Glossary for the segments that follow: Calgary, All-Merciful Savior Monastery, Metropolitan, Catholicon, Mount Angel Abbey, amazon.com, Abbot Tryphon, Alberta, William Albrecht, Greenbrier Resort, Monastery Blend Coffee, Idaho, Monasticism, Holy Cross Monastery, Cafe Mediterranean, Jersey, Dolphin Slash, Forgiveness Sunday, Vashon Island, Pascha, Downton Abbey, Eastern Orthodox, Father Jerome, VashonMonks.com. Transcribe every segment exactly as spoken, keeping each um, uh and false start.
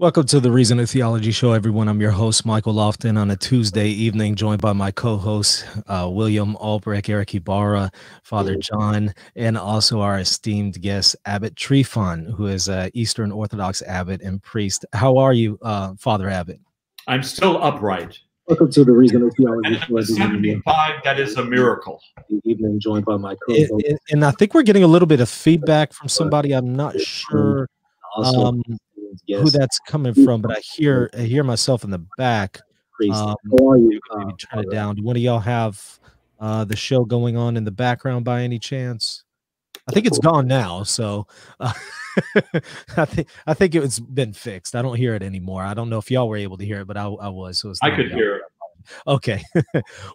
Welcome to the Reason of Theology Show, everyone. I'm your host, Michael Lofton, on a Tuesday evening, joined by my co-hosts, uh, William Albrecht, Eric Ibarra, Father John, and also our esteemed guest, Abbot Tryphon, who is an Eastern Orthodox abbot and priest. How are you, uh, Father Abbot? I'm still upright. Welcome to the Reason of Theology Show. seventy-five, that is a miracle. Evening, joined by my co-host. And, and I think we're getting a little bit of feedback from somebody. I'm not sure. Um, Yes. Who that's coming from, but I hear I hear myself in the back. Um, How are you? Maybe turn it down. Do one of y'all have uh, the show going on in the background by any chance? I think it's gone now, so uh, I think I think it's been fixed. I don't hear it anymore. I don't know if y'all were able to hear it, but I, I was. So it's I could hear it. Okay.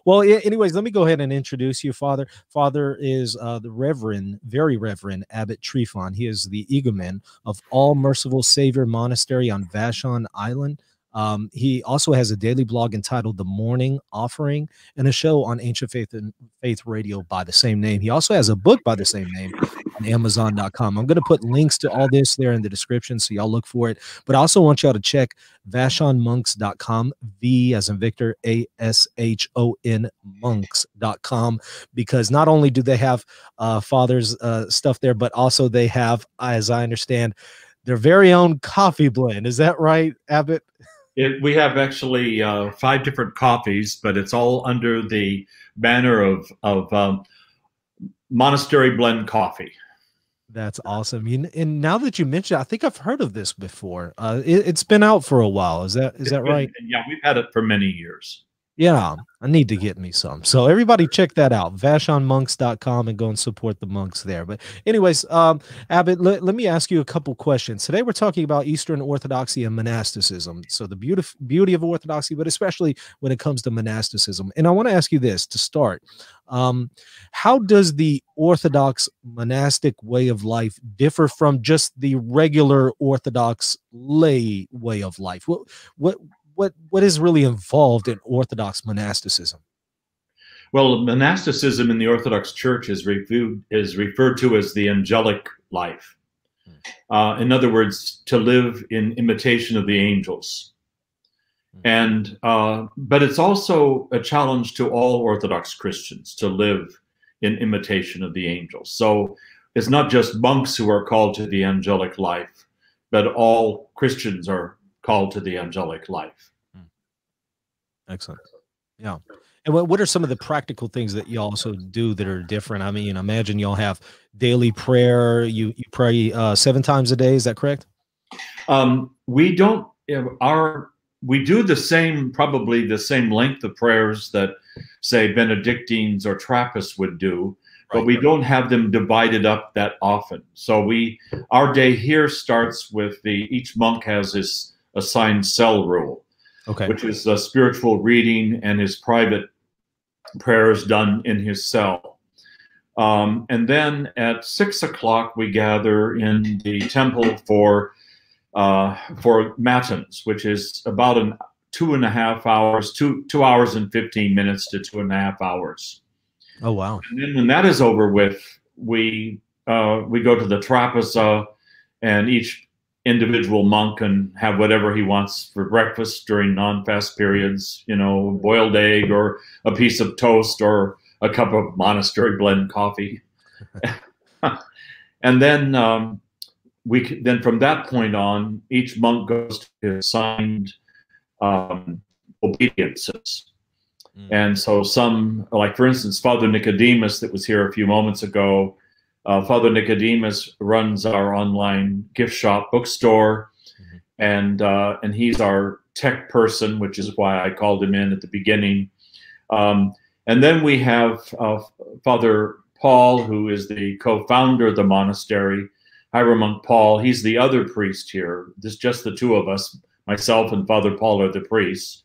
Well, anyways, let me go ahead and introduce you, Father. Father is uh, the Reverend, very Reverend Abbot Tryphon. He is the Egumen of All-Merciful Savior Monastery on Vashon Island. Um, he also has a daily blog entitled The Morning Offering and a show on Ancient Faith and Faith Radio by the same name. He also has a book by the same name on Amazon dot com. I'm going to put links to all this there in the description, so y'all look for it. But I also want y'all to check Vashon Monks dot com, V as in Victor, A S H O N monks dot com, because not only do they have uh, Father's uh, stuff there, but also they have, as I understand, their very own coffee blend. Is that right, Abbot? It, we have actually uh, five different coffees, but it's all under the banner of, of um, Monastery Blend Coffee. That's awesome. You, and now that you mentioned, I think I've heard of this before. Uh, it, it's been out for a while. Is that is it's that been, right? Yeah, we've had it for many years. Yeah, I need to get me some. So everybody check that out, Vashon Monks dot com, and go and support the monks there. But anyways, um, Abbot, let, let me ask you a couple questions. Today we're talking about Eastern Orthodoxy and monasticism, so the beauty, beauty of Orthodoxy, but especially when it comes to monasticism. And I want to ask you this to start. Um, how does the Orthodox monastic way of life differ from just the regular Orthodox lay way of life? What, what, What what is really involved in Orthodox monasticism? Well, monasticism in the Orthodox Church is reviewed, is referred to as the angelic life. Uh, in other words, to live in imitation of the angels. And uh, but it's also a challenge to all Orthodox Christians to live in imitation of the angels. So it's not just monks who are called to the angelic life, but all Christians are called to the angelic life. Excellent. Yeah. And what, what are some of the practical things that you also do that are different? I mean, imagine y'all have daily prayer. You, you pray uh, seven times a day. Is that correct? Um, we don't, our, we do the same, probably the same length of prayers that say Benedictines or Trappists would do, but right. we don't have them divided up that often. So we, our day here starts with the, each monk has his assigned cell rule, okay, which is a spiritual reading and his private prayers done in his cell. Um, and then at six o'clock, we gather in the temple for uh, for matins, which is about an two and a half hours, two two hours and fifteen minutes to two and a half hours. Oh wow! And then when that is over with, we uh, we go to the trapeza, and each individual monk and have whatever he wants for breakfast during non-fast periods, you know, boiled egg or a piece of toast or a cup of monastery blend coffee. And then um, we then from that point on, each monk goes to his assigned um, obediences. Mm. And so some, like for instance, Father Nicodemus that was here a few moments ago, Uh, Father Nicodemus runs our online gift shop bookstore, mm-hmm. and uh, and he's our tech person, which is why I called him in at the beginning. Um, and then we have uh, Father Paul, who is the co-founder of the monastery, Hieromonk Paul. He's the other priest here. There's just the two of us. Myself and Father Paul are the priests.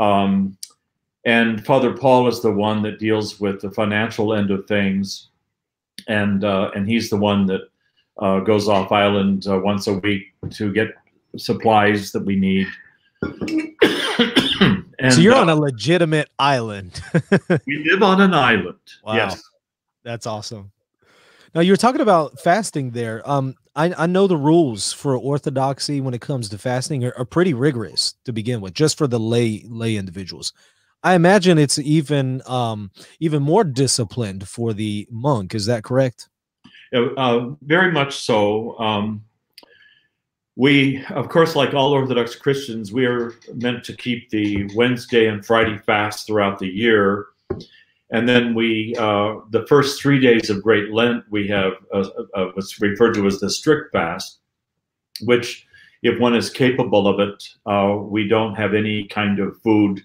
Um, and Father Paul is the one that deals with the financial end of things. And uh, and he's the one that uh, goes off island uh, once a week to get supplies that we need. And, so you're uh, on a legitimate island. We live on an island. Wow. Yes, that's awesome. Now you were talking about fasting there. Um, I, I know the rules for Orthodoxy when it comes to fasting are, are pretty rigorous to begin with, just for the lay lay individuals. I imagine it's even um, even more disciplined for the monk. Is that correct? Uh, very much so. Um, we, of course, like all Orthodox Christians, we are meant to keep the Wednesday and Friday fast throughout the year. And then we, uh, the first three days of Great Lent, we have a, a, a, what's referred to as the strict fast, which, if one is capable of it, uh, we don't have any kind of food,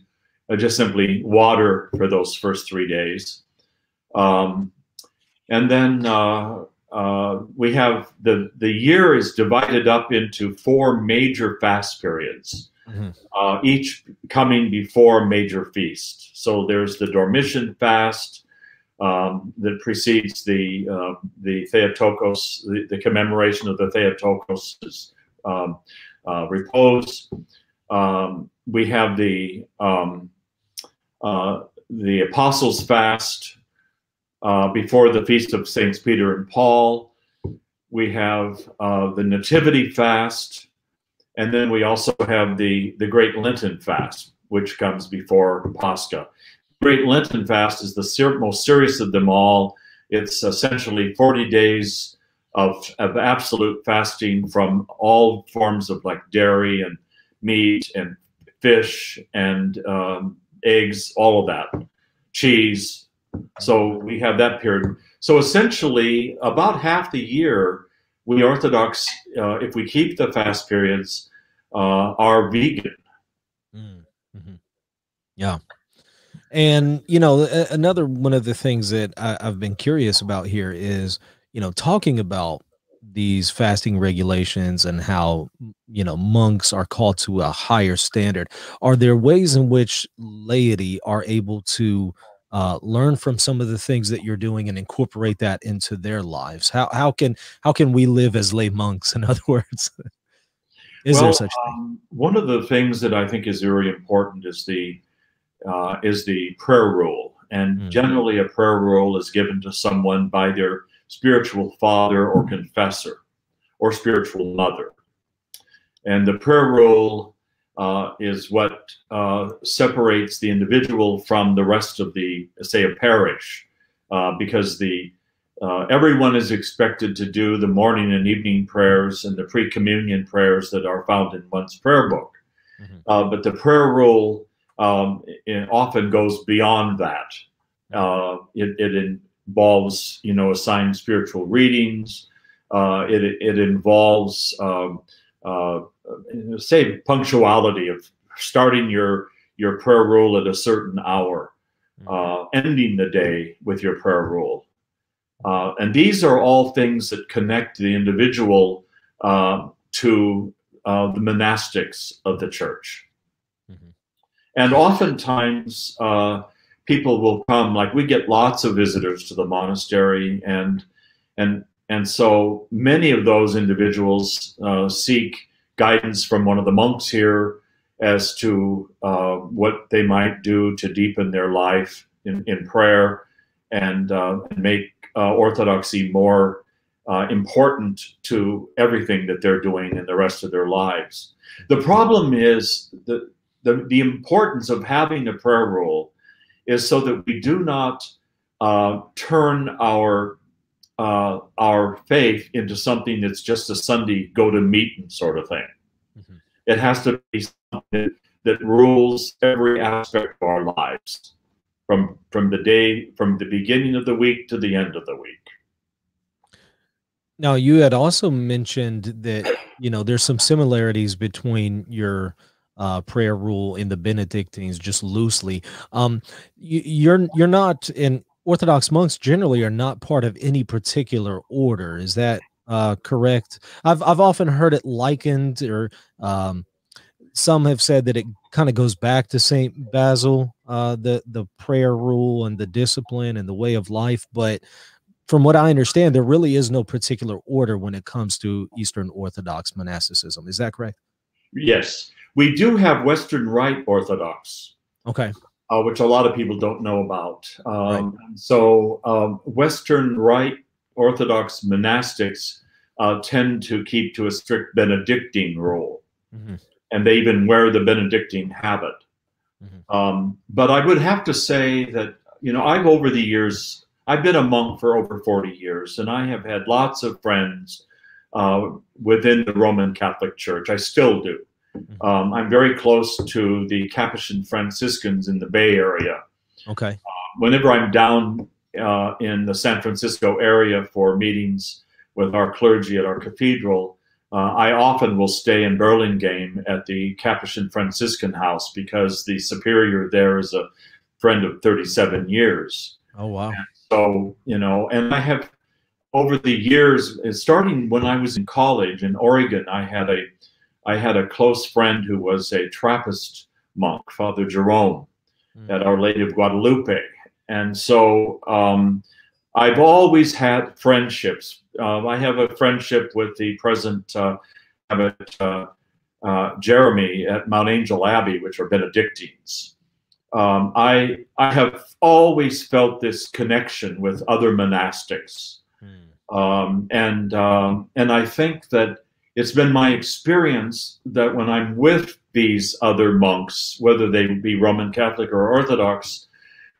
uh, just simply water for those first three days. Um, and then uh, uh, we have, the, the year is divided up into four major fast periods. Mm-hmm. Uh, each coming before a major feast. So there's the Dormition fast um, that precedes the uh, the Theotokos, the, the commemoration of the Theotokos' um, uh, repose. Um, we have the um, uh, the Apostles' fast uh, before the feast of Saints Peter and Paul. We have uh, the Nativity fast. And then we also have the, the Great Lenten Fast, which comes before Pascha. Great Lenten Fast is the ser most serious of them all. It's essentially forty days of, of absolute fasting from all forms of like dairy and meat and fish and um, eggs, all of that, cheese. So we have that period. So essentially about half the year, we Orthodox, uh, if we keep the fast periods, uh, are vegan. Mm-hmm. Yeah. And, you know, another one of the things that I, I've been curious about here is, you know, talking about these fasting regulations and how, you know, monks are called to a higher standard. Are there ways in which laity are able to Uh, learn from some of the things that you're doing and incorporate that into their lives? How how can how can we live as lay monks? In other words, is well, there such a thing? Um, one of the things that I think is very important is the uh, is the prayer rule, and mm-hmm. generally a prayer rule is given to someone by their spiritual father or confessor or spiritual mother, and the prayer rule Uh, is what uh, separates the individual from the rest of the, say, a parish, uh, because the uh, everyone is expected to do the morning and evening prayers and the pre-communion prayers that are found in one's prayer book. Mm-hmm. uh, but the prayer rule um, it often goes beyond that. Uh, it, it involves, you know, assigned spiritual readings. Uh, it, it involves um, uh, say punctuality of starting your your prayer rule at a certain hour, uh, ending the day with your prayer rule, uh, and these are all things that connect the individual uh, to uh, the monastics of the church. Mm-hmm. And oftentimes uh, people will come, like we get lots of visitors to the monastery, and and and so many of those individuals uh, seek guidance from one of the monks here as to uh, what they might do to deepen their life in, in prayer and uh, make uh, Orthodoxy more uh, important to everything that they're doing in the rest of their lives. The problem is the, the, the importance of having a prayer rule is so that we do not uh, turn our Uh, our faith into something that's just a Sunday go-to-meeting sort of thing. Mm-hmm. It has to be something that rules every aspect of our lives, from from the day, from the beginning of the week to the end of the week. Now, you had also mentioned that, you know, there's some similarities between your Uh, prayer rule in the Benedictines, just loosely. Um, you, you're you're not in. Orthodox monks generally are not part of any particular order. Is that uh, correct? I've I've often heard it likened, or um, some have said that it kind of goes back to Saint Basil, uh, the the prayer rule and the discipline and the way of life. But from what I understand, there really is no particular order when it comes to Eastern Orthodox monasticism. Is that correct? Yes, we do have Western Rite Orthodox. Okay. Uh, which a lot of people don't know about. Um, right. So um, Western Rite Orthodox monastics uh, tend to keep to a strict Benedictine rule. Mm-hmm. And they even wear the Benedictine habit. Mm-hmm. Um, but I would have to say that, you know, I've over the years, I've been a monk for over forty years, and I have had lots of friends uh, within the Roman Catholic Church. I still do. Mm-hmm. um, I'm very close to the Capuchin Franciscans in the Bay Area. Okay. Uh, whenever I'm down uh, in the San Francisco area for meetings with our clergy at our cathedral, Uh, I often will stay in Burlingame at the Capuchin Franciscan house because the superior there is a friend of thirty-seven years. Oh, wow. And so, you know, and I have over the years, starting when I was in college in Oregon, I had a, I had a close friend who was a Trappist monk, Father Jerome, mm. at Our Lady of Guadalupe. And so um, I've always had friendships. Uh, I have a friendship with the present uh, Abbot uh, uh, Jeremy at Mount Angel Abbey, which are Benedictines. Um, I, I have always felt this connection with other monastics. Mm. Um, and, um, and I think that it's been my experience that when I'm with these other monks, whether they be Roman Catholic or Orthodox,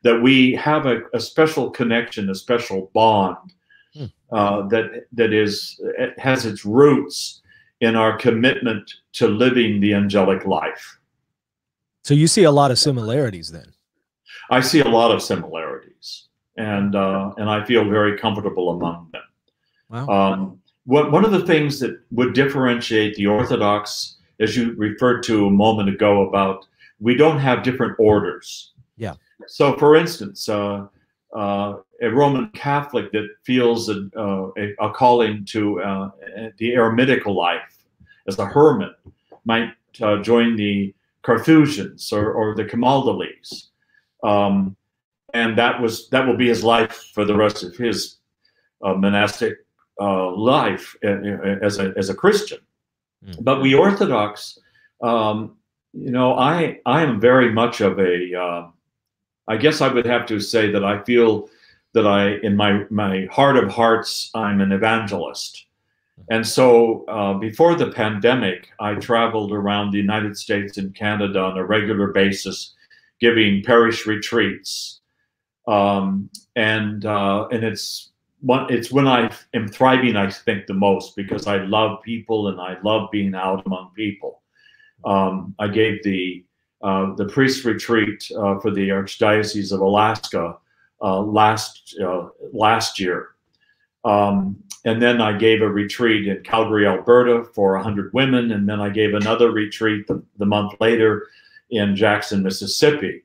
that we have a, a special connection, a special bond. Uh, that that is it has its roots in our commitment to living the angelic life. So you see a lot of similarities then? I see a lot of similarities, and uh, and I feel very comfortable among them. Wow. Um, what, one of the things that would differentiate the Orthodox, as you referred to a moment ago about, we don't have different orders. Yeah. So for instance, uh, uh, a Roman Catholic that feels a, uh, a, a calling to uh, the eremitical life as a hermit might uh, join the Carthusians or, or the Camaldolese, um, and that was that will be his life for the rest of his uh, monastic uh, life as a as a Christian. Mm. But we Orthodox, um, you know, I I am very much of a. Uh, I guess I would have to say that I feel. That I, in my, my heart of hearts, I'm an evangelist. And so uh, before the pandemic, I traveled around the United States and Canada on a regular basis, giving parish retreats. Um, and uh, and it's, one, it's when I am thriving, I think, the most, because I love people and I love being out among people. Um, I gave the, uh, the priest retreat uh, for the Archdiocese of Alaska Uh, last uh, last year, um, and then I gave a retreat in Calgary, Alberta, for one hundred women, and then I gave another retreat the, the month later in Jackson, Mississippi.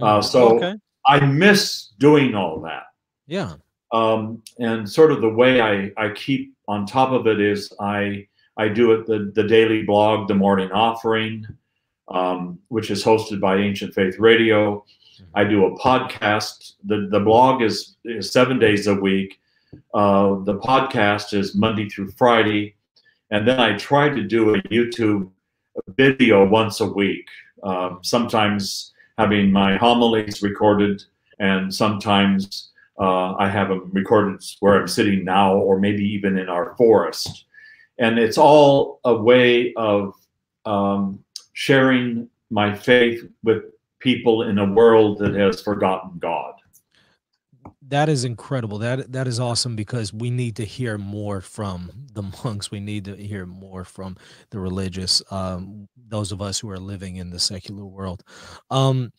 Uh, so okay. I miss doing all that. Yeah, um, and sort of the way I I keep on top of it is I I do it the the daily blog, The Morning Offering, um, which is hosted by Ancient Faith Radio. I do a podcast. The, the blog is, is seven days a week. Uh, the podcast is Monday through Friday. And then I try to do a YouTube video once a week, uh, sometimes having my homilies recorded, and sometimes uh, I have them recorded where I'm sitting now or maybe even in our forest. And it's all a way of um, sharing my faith with people in a world that has forgotten God. That is incredible. That that is awesome, because we need to hear more from the monks. We need to hear more from the religious, um, those of us who are living in the secular world. Um,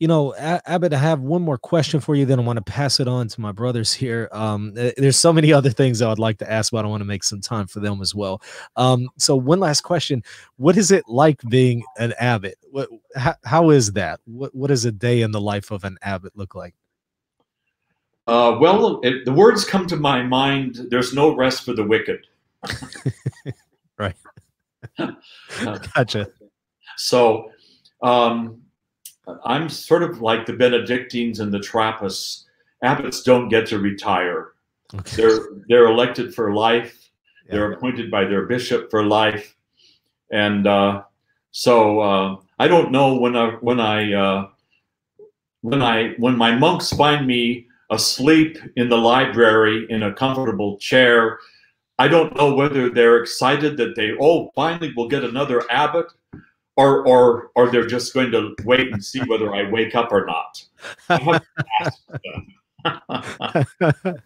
you know, Abbot, I have one more question for you, then I want to pass it on to my brothers here. Um, there's so many other things I would like to ask, but I want to make some time for them as well. Um, so one last question. What is it like being an abbot? What, how, how is that? What, what does a day in the life of an abbot look like? Uh, well, it, the words come to my mind, there's no rest for the wicked. Right. Gotcha. So um, I'm sort of like the Benedictines and the Trappists. Abbots don't get to retire. Okay. They're, they're elected for life. Yeah. They're appointed by their bishop for life. And uh, so uh, I don't know when I, when I, uh, when I, when my monks find me asleep in the library in a comfortable chair, I don't know whether they're excited that they, oh, finally we'll get another abbot, or or or they're just going to wait and see whether I wake up or not. I have to ask them.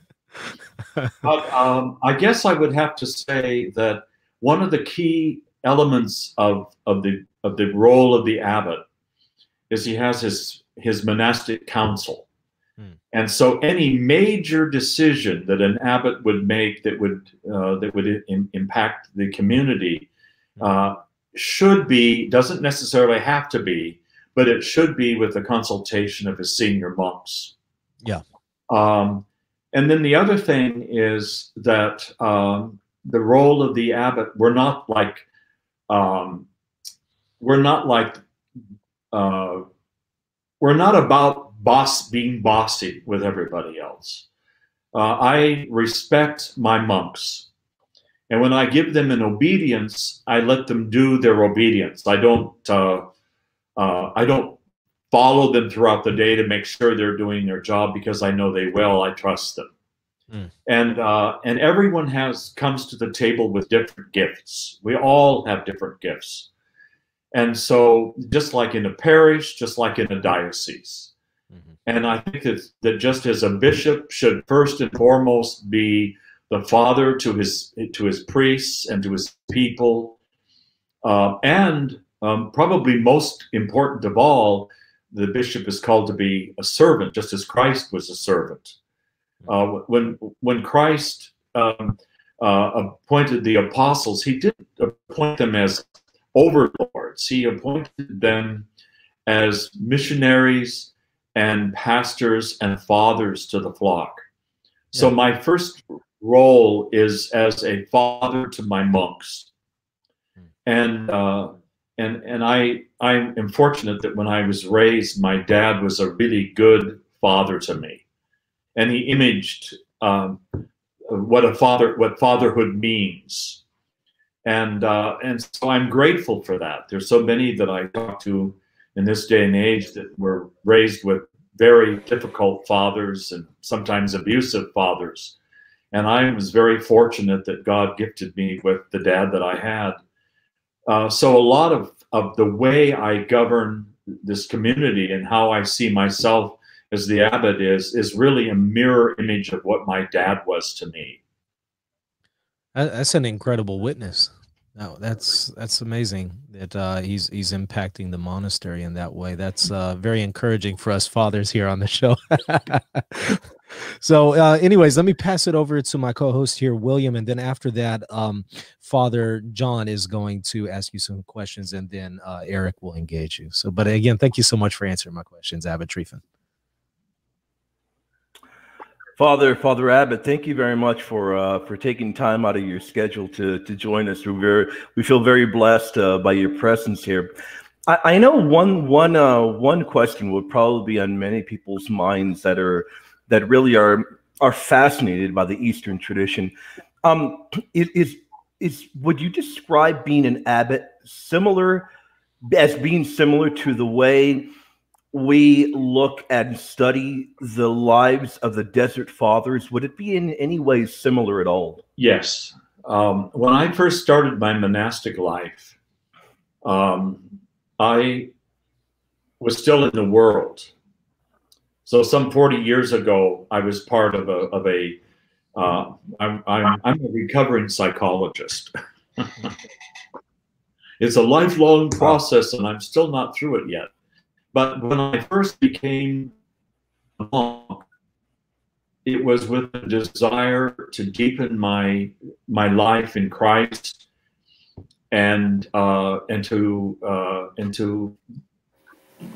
But um, I guess I would have to say that one of the key elements of of the of the role of the abbot is he has his his monastic council. And so any major decision that an abbot would make that would uh, that would in, impact the community uh, should be, doesn't necessarily have to be, but it should be with the consultation of his senior monks. Yeah. Um, and then the other thing is that um, the role of the abbot, we're not like, um, we're not like, uh, we're not about boss being bossy with everybody else. Uh, I respect my monks. And when I give them an obedience, I let them do their obedience. I don't, uh, uh, I don't follow them throughout the day to make sure they're doing their job, because I know they will. I trust them. Mm. And, uh, and everyone has, comes to the table with different gifts. We all have different gifts. And so just like in a parish, just like in a diocese, and I think that, that just as a bishop should first and foremost be the father to his to his priests and to his people, uh, and um, probably most important of all, the bishop is called to be a servant, just as Christ was a servant. Uh, when when Christ um, uh, appointed the apostles, he didn't appoint them as overlords. He appointed them as missionaries and pastors and fathers to the flock. So yeah. My first role is as a father to my monks, and uh, and and I I am fortunate that when I was raised, my dad was a really good father to me, and he imaged um, what a father what fatherhood means, and uh, and so I'm grateful for that. There's so many that I talk to in this day and age that we're raised with very difficult fathers and sometimes abusive fathers. And I was very fortunate that God gifted me with the dad that I had. Uh, so a lot of, of the way I govern this community and how I see myself as the abbot is, is really a mirror image of what my dad was to me. That's an incredible witness. No, that's that's amazing that uh, he's he's impacting the monastery in that way. That's uh, very encouraging for us fathers here on the show. So, uh, anyways, let me pass it over to my co-host here, William, and then after that, um, Father John is going to ask you some questions, and then uh, Eric will engage you. So, but again, thank you so much for answering my questions, Abbot Tryphon. Father, Father Abbot, thank you very much for uh, for taking time out of your schedule to to join us. We're very, we feel very blessed uh, by your presence here. I, I know one one uh, one question would probably be on many people's minds that are that really are are fascinated by the Eastern tradition. Um, is is is would you describe being an abbot similar as being similar to the way we look and study the lives of the Desert Fathers? Would it be in any way similar at all? Yes. Um, when I first started my monastic life, um, I was still in the world. So some forty years ago, I was part of a, of a uh, I'm, I'm, I'm a recovering psychologist. It's a lifelong process, and I'm still not through it yet. But when I first became a monk, it was with a desire to deepen my my life in Christ, and uh, and to uh, and to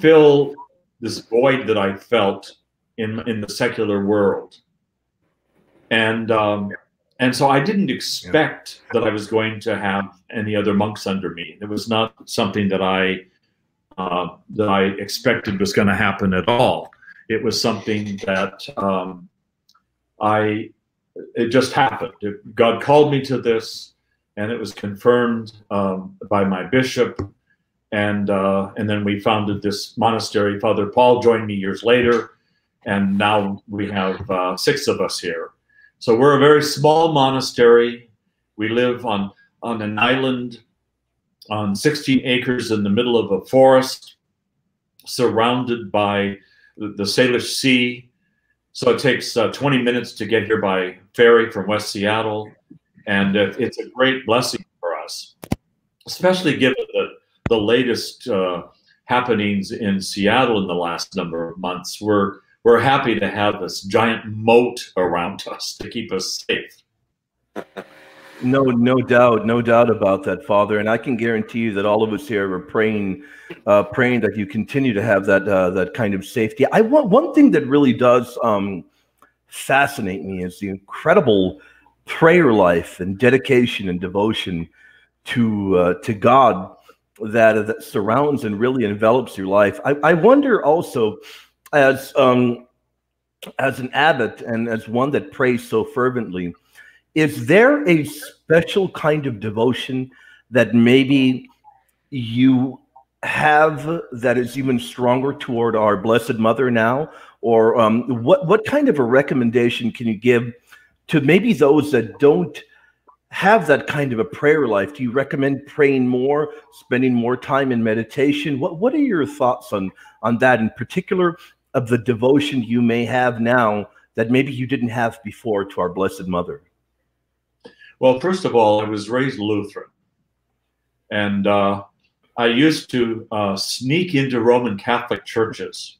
fill this void that I felt in in the secular world, and um, and so I didn't expect yeah. that I was going to have any other monks under me. It was not something that I. Uh, that I expected was going to happen at all. It was something that um, I, it just happened. It, God called me to this, and it was confirmed um, by my bishop. And, uh, and then we founded this monastery. Father Paul joined me years later, and now we have uh, six of us here. So we're a very small monastery. We live on, on an island on sixteen acres in the middle of a forest, surrounded by the Salish Sea. So it takes uh, twenty minutes to get here by ferry from West Seattle. And it, it's a great blessing for us, especially given the, the latest uh, happenings in Seattle in the last number of months. We're, we're happy to have this giant moat around us to keep us safe. No, no doubt, no doubt about that, Father. And I can guarantee you that all of us here are praying, uh, praying that you continue to have that uh, that kind of safety. I want one thing that really does um, fascinate me is the incredible prayer life and dedication and devotion to uh, to God that that surrounds and really envelops your life. I, I wonder also, as um, as an abbot and as one that prays so fervently, is there a special kind of devotion that maybe you have that is even stronger toward our Blessed Mother now? Or um, what, what kind of a recommendation can you give to maybe those that don't have that kind of a prayer life? Do you recommend praying more, spending more time in meditation? What, what are your thoughts on, on that, in particular of the devotion you may have now that maybe you didn't have before to our Blessed Mother? Well, first of all, I was raised Lutheran, and uh, I used to uh, sneak into Roman Catholic churches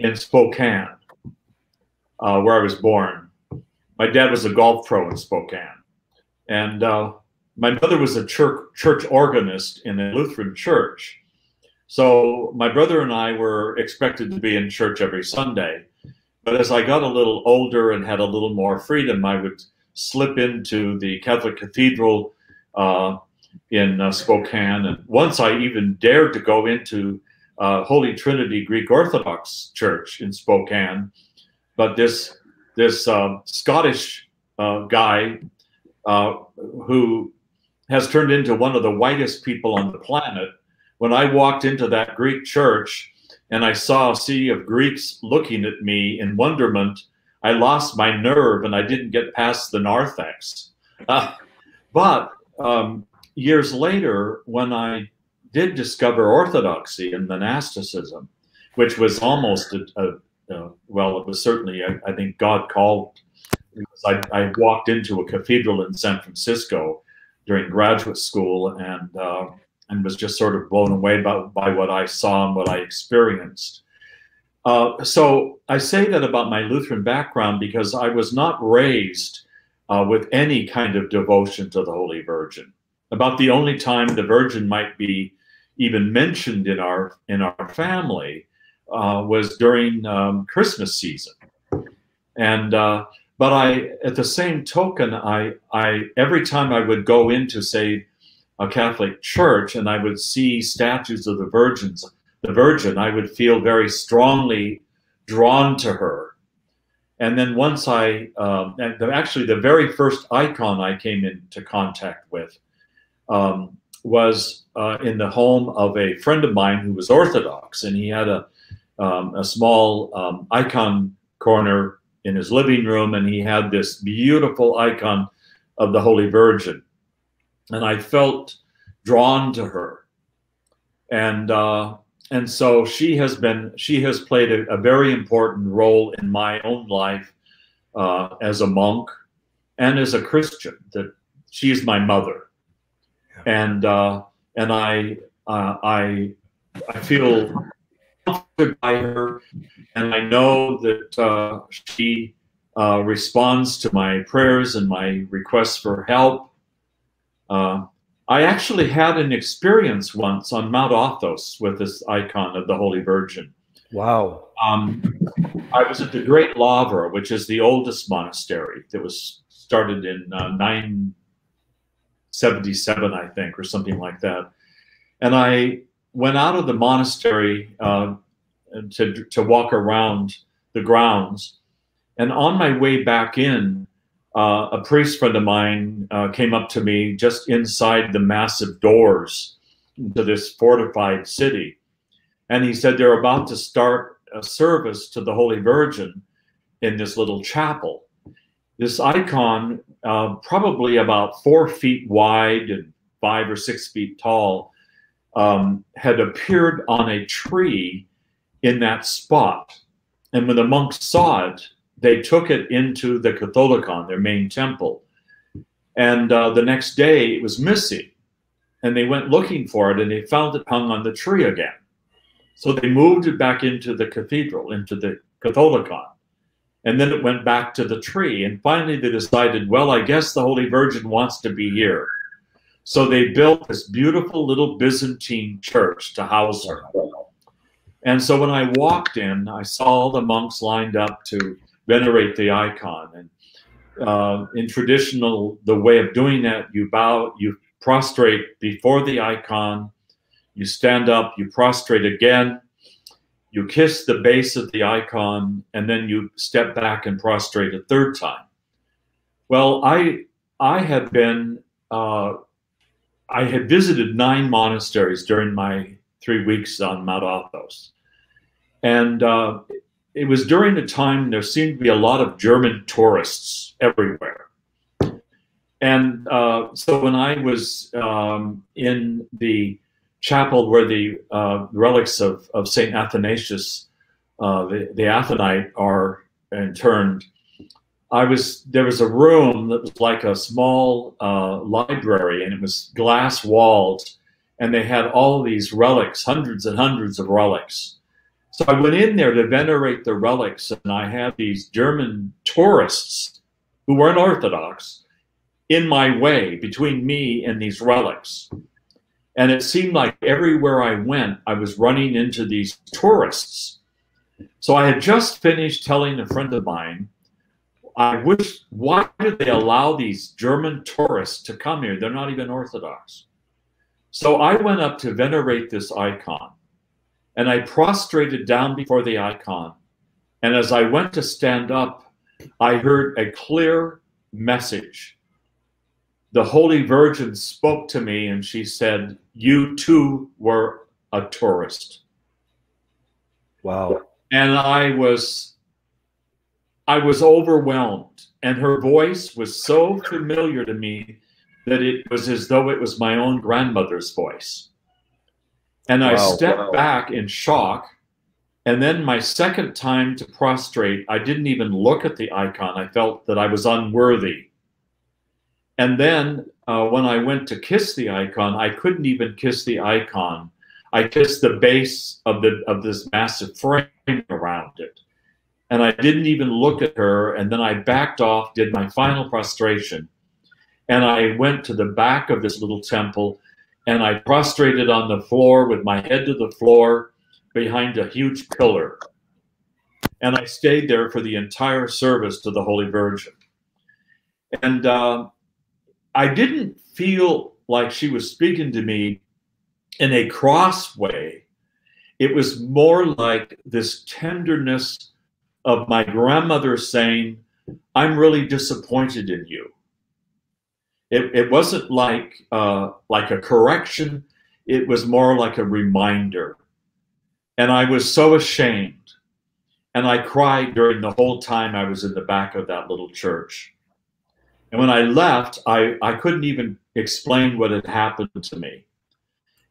in Spokane, uh, where I was born. My dad was a golf pro in Spokane, and uh, my mother was a church, church organist in a Lutheran church. So my brother and I were expected to be in church every Sunday, but as I got a little older and had a little more freedom, I would slip into the Catholic Cathedral uh, in uh, Spokane. And once I even dared to go into uh, Holy Trinity Greek Orthodox Church in Spokane. But this, this uh, Scottish uh, guy uh, who has turned into one of the whitest people on the planet, when I walked into that Greek church and I saw a sea of Greeks looking at me in wonderment, I lost my nerve and I didn't get past the narthex. Uh, but um, years later, when I did discover Orthodoxy and monasticism, which was almost, a, a, a well, it was certainly, I, I think God called, because I, I walked into a cathedral in San Francisco during graduate school and, uh, and was just sort of blown away by, by what I saw and what I experienced. Uh, so I say that about my Lutheran background because I was not raised uh, with any kind of devotion to the Holy Virgin. About the only time the Virgin might be even mentioned in our in our family uh, was during um, Christmas season. And uh, but I, at the same token, I I every time I would go into, say, a Catholic church and I would see statues of the Virgins. The Virgin, I would feel very strongly drawn to her. And then once I, um, actually the very first icon I came into contact with um, was uh, in the home of a friend of mine who was Orthodox, and he had a, um, a small um, icon corner in his living room, and he had this beautiful icon of the Holy Virgin. And I felt drawn to her. And uh, And so she has been, she has played a, a very important role in my own life uh, as a monk and as a Christian. That she is my mother, and uh, and I uh, I I feel comforted by her, and I know that uh, she uh, responds to my prayers and my requests for help. Uh, I actually had an experience once on Mount Athos with this icon of the Holy Virgin. Wow. Um, I was at the Great Lava, which is the oldest monastery that was started in uh, nine seventy-seven, I think, or something like that. And I went out of the monastery uh, to, to walk around the grounds. And on my way back in, Uh, a priest friend of mine uh, came up to me just inside the massive doors to this fortified city. And he said, they're about to start a service to the Holy Virgin in this little chapel. this icon, uh, probably about four feet wide and five or six feet tall, um, had appeared on a tree in that spot. And when the monks saw it, they took it into the Catholicon, their main temple. And uh, the next day it was missing. And they went looking for it and they found it hung on the tree again. So they moved it back into the cathedral, into the Catholicon. And then it went back to the tree. And finally they decided, well, I guess the Holy Virgin wants to be here. So they built this beautiful little Byzantine church to house her. And so when I walked in, I saw all the monks lined up to venerate the icon. And uh, in traditional, the way of doing that, you bow, you prostrate before the icon, you stand up, you prostrate again, you kiss the base of the icon, and then you step back and prostrate a third time. Well, I I had been, uh, I had visited nine monasteries during my three weeks on Mount Athos. And uh, it was during a time there seemed to be a lot of German tourists everywhere. And uh, so when I was um, in the chapel where the uh, relics of, of Saint Athanasius, uh, the, the Athenite, are interred, I was, there was a room that was like a small uh, library, and it was glass walled, and they had all these relics, hundreds and hundreds of relics. So I went in there to venerate the relics, and I had these German tourists who weren't Orthodox in my way, between me and these relics. And it seemed like everywhere I went, I was running into these tourists. So I had just finished telling a friend of mine, I wish, why did they allow these German tourists to come here? They're not even Orthodox. So I went up to venerate this icon, and I prostrated down before the icon. And as I went to stand up, I heard a clear message. The Holy Virgin spoke to me, and she said, "You too were a tourist." Wow. And I was, I was overwhelmed. And her voice was so familiar to me that it was as though it was my own grandmother's voice. And wow, I stepped wow. back in shock. And then my second time to prostrate, I didn't even look at the icon. I felt that I was unworthy. And then uh, when I went to kiss the icon, I couldn't even kiss the icon. I kissed the base of the of this massive frame around it. And I didn't even look at her. And then I backed off, did my final prostration. And I went to the back of this little temple, and I prostrated on the floor with my head to the floor behind a huge pillar. And I stayed there for the entire service to the Holy Virgin. And uh, I didn't feel like she was speaking to me in a cross way. It was more like this tenderness of my grandmother saying, "I'm really disappointed in you." It, it wasn't like uh, like a correction. It was more like a reminder. And I was so ashamed. And I cried during the whole time I was in the back of that little church. And when I left, I, I couldn't even explain what had happened to me.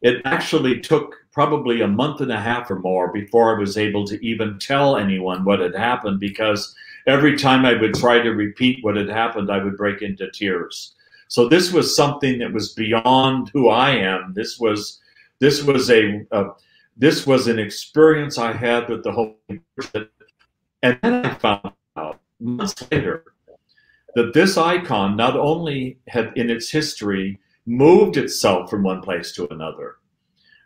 It actually took probably a month and a half or more before I was able to even tell anyone what had happened, because every time I would try to repeat what had happened, I would break into tears. So this was something that was beyond who I am. This was, this was, a, uh, this was an experience I had with the Holy Spirit. And then I found out months later that this icon not only had in its history moved itself from one place to another,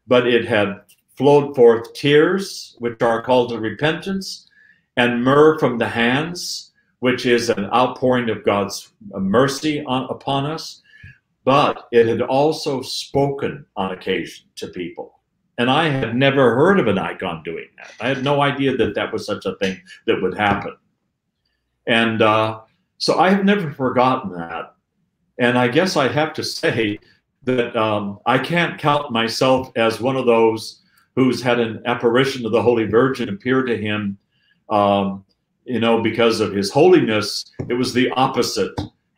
but it had flowed forth tears, which are called to repentance, and myrrh from the hands, which is an outpouring of God's mercy on, upon us. But it had also spoken on occasion to people. And I had never heard of an icon doing that. I had no idea that that was such a thing that would happen. And uh, So I have never forgotten that. And I guess I have to say that um, I can't count myself as one of those who's had an apparition of the Holy Virgin appear to him um, you know, because of his holiness, it was the opposite.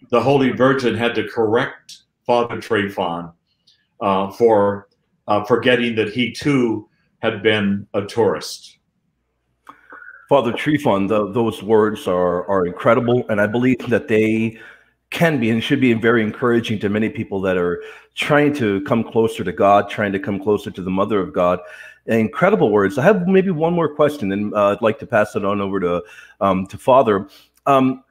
The Holy Virgin had to correct Father Tryphon uh, for uh, forgetting that he too had been a tourist. Father Tryphon, the, those words are, are incredible, and I believe that they can be and should be very encouraging to many people that are trying to come closer to God, trying to come closer to the Mother of God. Incredible words. I have maybe one more question, and uh, I'd like to pass it on over to um, to Father. Um,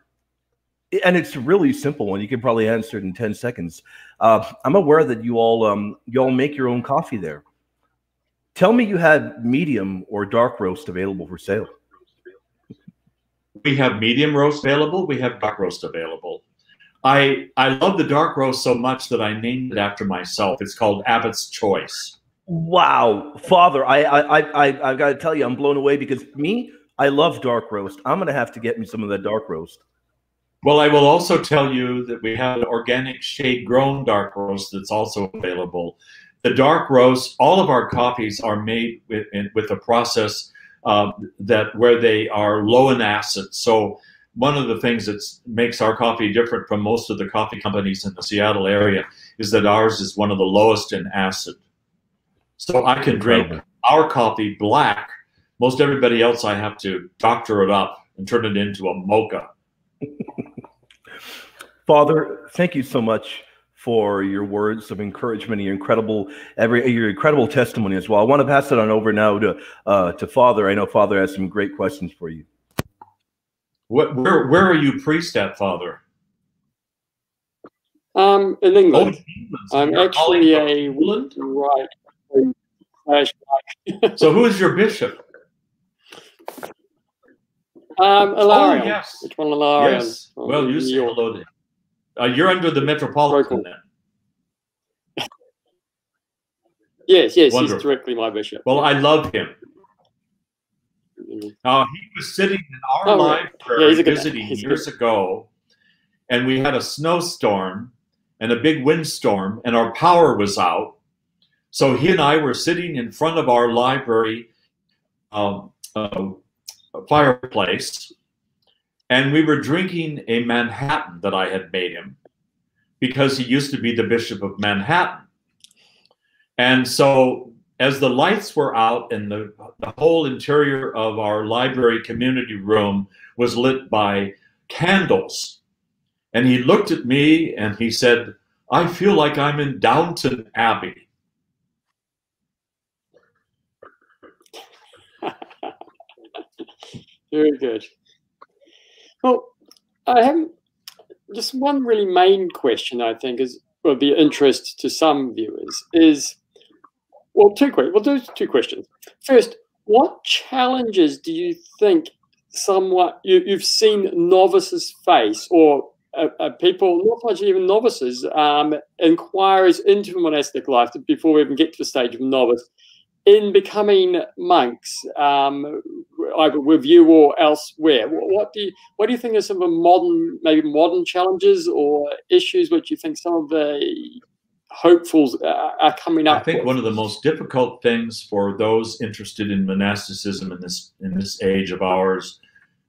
and it's a really simple one. You can probably answer it in ten seconds. Uh, I'm aware that you all um, you all make your own coffee there. Tell me you had medium or dark roast available for sale. We have medium roast available. We have dark roast available. I I love the dark roast so much that I named it after myself. It's called Abbot's Choice. Wow, Father, I I I I've got to tell you, I'm blown away, because me, I love dark roast. I'm gonna have to get me some of that dark roast. Well, I will also tell you that we have an organic shade grown dark roast that's also available. The dark roast, all of our coffees are made with with a process Uh, that where they are low in acid. So one of the things that makes our coffee different from most of the coffee companies in the Seattle area is that ours is one of the lowest in acid. So I can drink our coffee black. Most everybody else, I have to doctor it up and turn it into a mocha. Father, thank you so much for your words of encouragement, your incredible every your incredible testimony as well. I want to pass it on over now to uh, to Father. I know Father has some great questions for you. What, where where are you priest at, Father? Um, in England. Oh, I'm You're actually a England? Right. So who is your bishop? Um, Ilarion. Oh, yes. Which one, Ilarion? Yes. Oh, well, you say hello to him. Uh, you're under the Metropolitan then. Yes, yes, Wonderful. He's directly my bishop. Well, I love him. Uh, he was sitting in our oh, library yeah, he's a good visiting he's years good. ago, and we had a snowstorm and a big windstorm, and our power was out. So he and I were sitting in front of our library um, uh, fireplace, and we were drinking a Manhattan that I had made him, because he used to be the Bishop of Manhattan. And so as the lights were out and the, the whole interior of our library community room was lit by candles, and he looked at me and he said, "I feel like I'm in Downton Abbey." Very good. Well, I haven't, just one really main question I think is would be of interest to some viewers is, well, two questions. Well, those two questions. First, what challenges do you think somewhat you, you've seen novices face, or uh, uh, people, not actually even novices, um, inquiries into monastic life before we even get to the stage of novice, in becoming monks, um, either with you or elsewhere? What do you, what do you think are some of the modern, maybe modern challenges or issues which you think some of the hopefuls are coming up with? I think one of the most difficult things for those interested in monasticism in this in this age of ours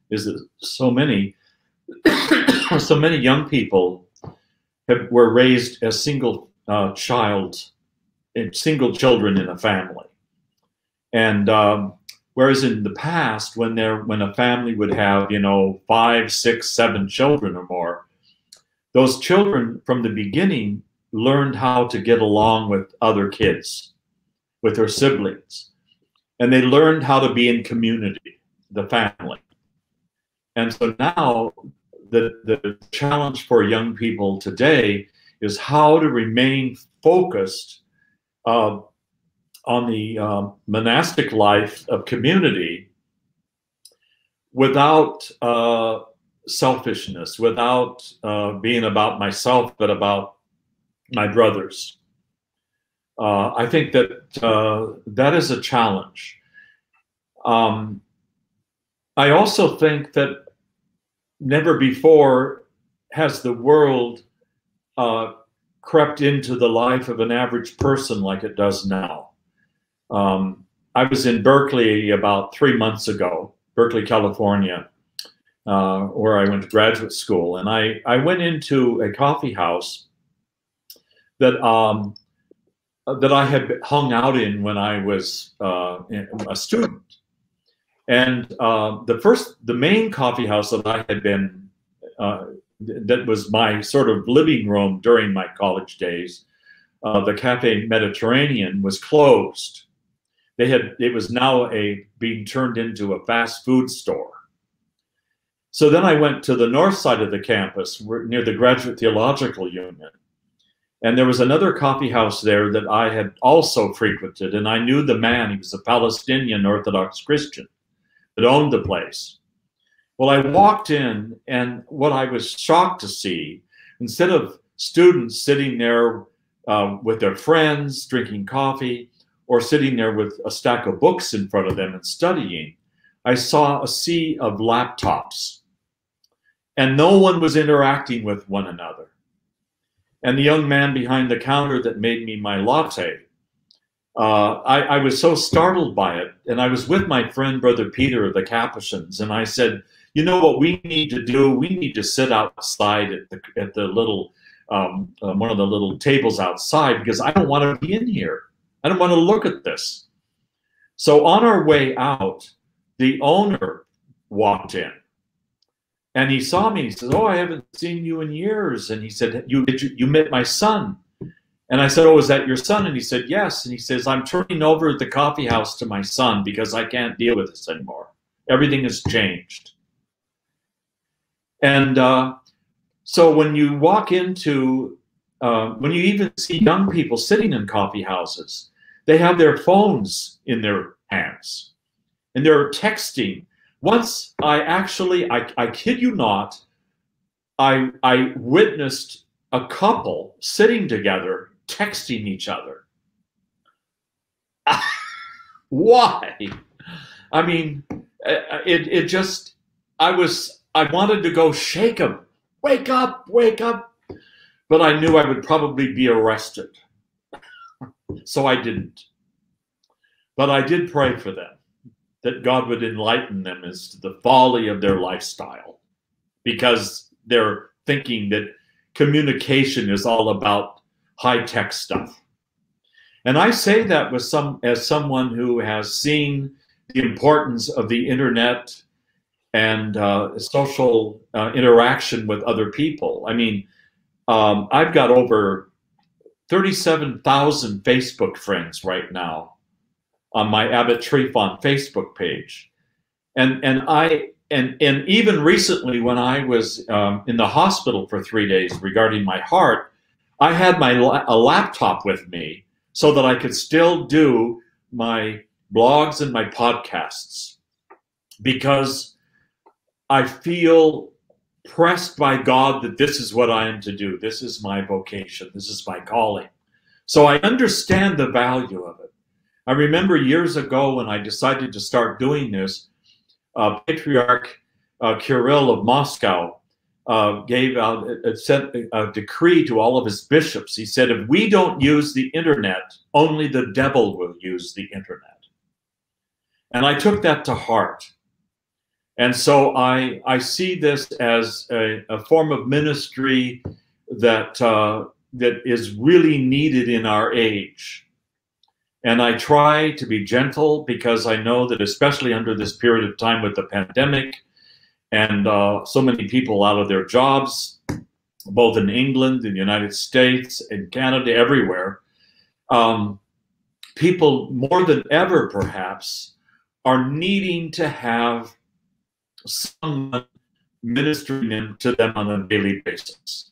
is that so many, so many young people have, were raised as single uh, child, single children in a family. And um, whereas in the past, when there, when a family would have, you know, five, six, seven children or more, those children from the beginning learned how to get along with other kids, with their siblings. And they learned how to be in community, the family. And so now the, the challenge for young people today is how to remain focused uh, on the uh, monastic life of community without uh, selfishness, without uh, being about myself, but about my brothers. Uh, I think that uh, that is a challenge. Um, I also think that never before has the world uh, crept into the life of an average person like it does now. Um, I was in Berkeley about three months ago, Berkeley, California, uh, where I went to graduate school. And I, I went into a coffee house that um, that I had hung out in when I was uh, a student. And uh, the first, the main coffee house that I had been, uh, that was my sort of living room during my college days, uh, the Cafe Mediterranean, was closed. They had, it was now a being turned into a fast food store. So then I went to the north side of the campus, near the Graduate Theological Union. And there was another coffee house there that I had also frequented. And I knew the man, he was a Palestinian Orthodox Christian that owned the place. Well, I walked in, and what I was shocked to see, instead of students sitting there uh, with their friends drinking coffee, or sitting there with a stack of books in front of them and studying, I saw a sea of laptops. And no one was interacting with one another. And the young man behind the counter that made me my latte, uh, I, I was so startled by it. And I was with my friend, Brother Peter of the Capuchins, and I said, you know what we need to do? We need to sit outside at the, at the little, um, uh, one of the little tables outside, because I don't want to be in here. I don't want to look at this. So on our way out, the owner walked in, and he saw me. He says, "Oh, I haven't seen you in years." And he said, "You did you, you met my son?" And I said, "Oh, is that your son?" And he said, "Yes." And he says, "I'm turning over the coffee house to my son because I can't deal with this anymore. Everything has changed." And uh, so when you walk into, uh, when you even see young people sitting in coffee houses, they have their phones in their hands, and they're texting. Once I actually, I, I kid you not, I, I witnessed a couple sitting together texting each other. Why? I mean, it, it just, I was, I wanted to go shake them. Wake up, wake up. But I knew I would probably be arrested. So I didn't. But I did pray for them, that God would enlighten them as to the folly of their lifestyle, because they're thinking that communication is all about high-tech stuff. And I say that with some, as someone who has seen the importance of the internet and uh, social uh, interaction with other people. I mean, um, I've got over thirty-seven thousand Facebook friends right now on my Abbot Tryphon Facebook page, and and I and and even recently, when I was um, in the hospital for three days regarding my heart, I had my la a laptop with me so that I could still do my blogs and my podcasts, because I feel pressed by God that this is what I am to do. This is my vocation. This is my calling. So I understand the value of it. I remember years ago when I decided to start doing this, uh, Patriarch uh, Kirill of Moscow uh, gave out a, sent a decree to all of his bishops. He said, if we don't use the internet, only the devil will use the internet. And I took that to heart. And so I, I see this as a, a form of ministry that, uh, that is really needed in our age. And I try to be gentle, because I know that especially under this period of time with the pandemic and uh, so many people out of their jobs, both in England, in the United States, in Canada, everywhere, um, people more than ever perhaps are needing to have someone ministering to them on a daily basis.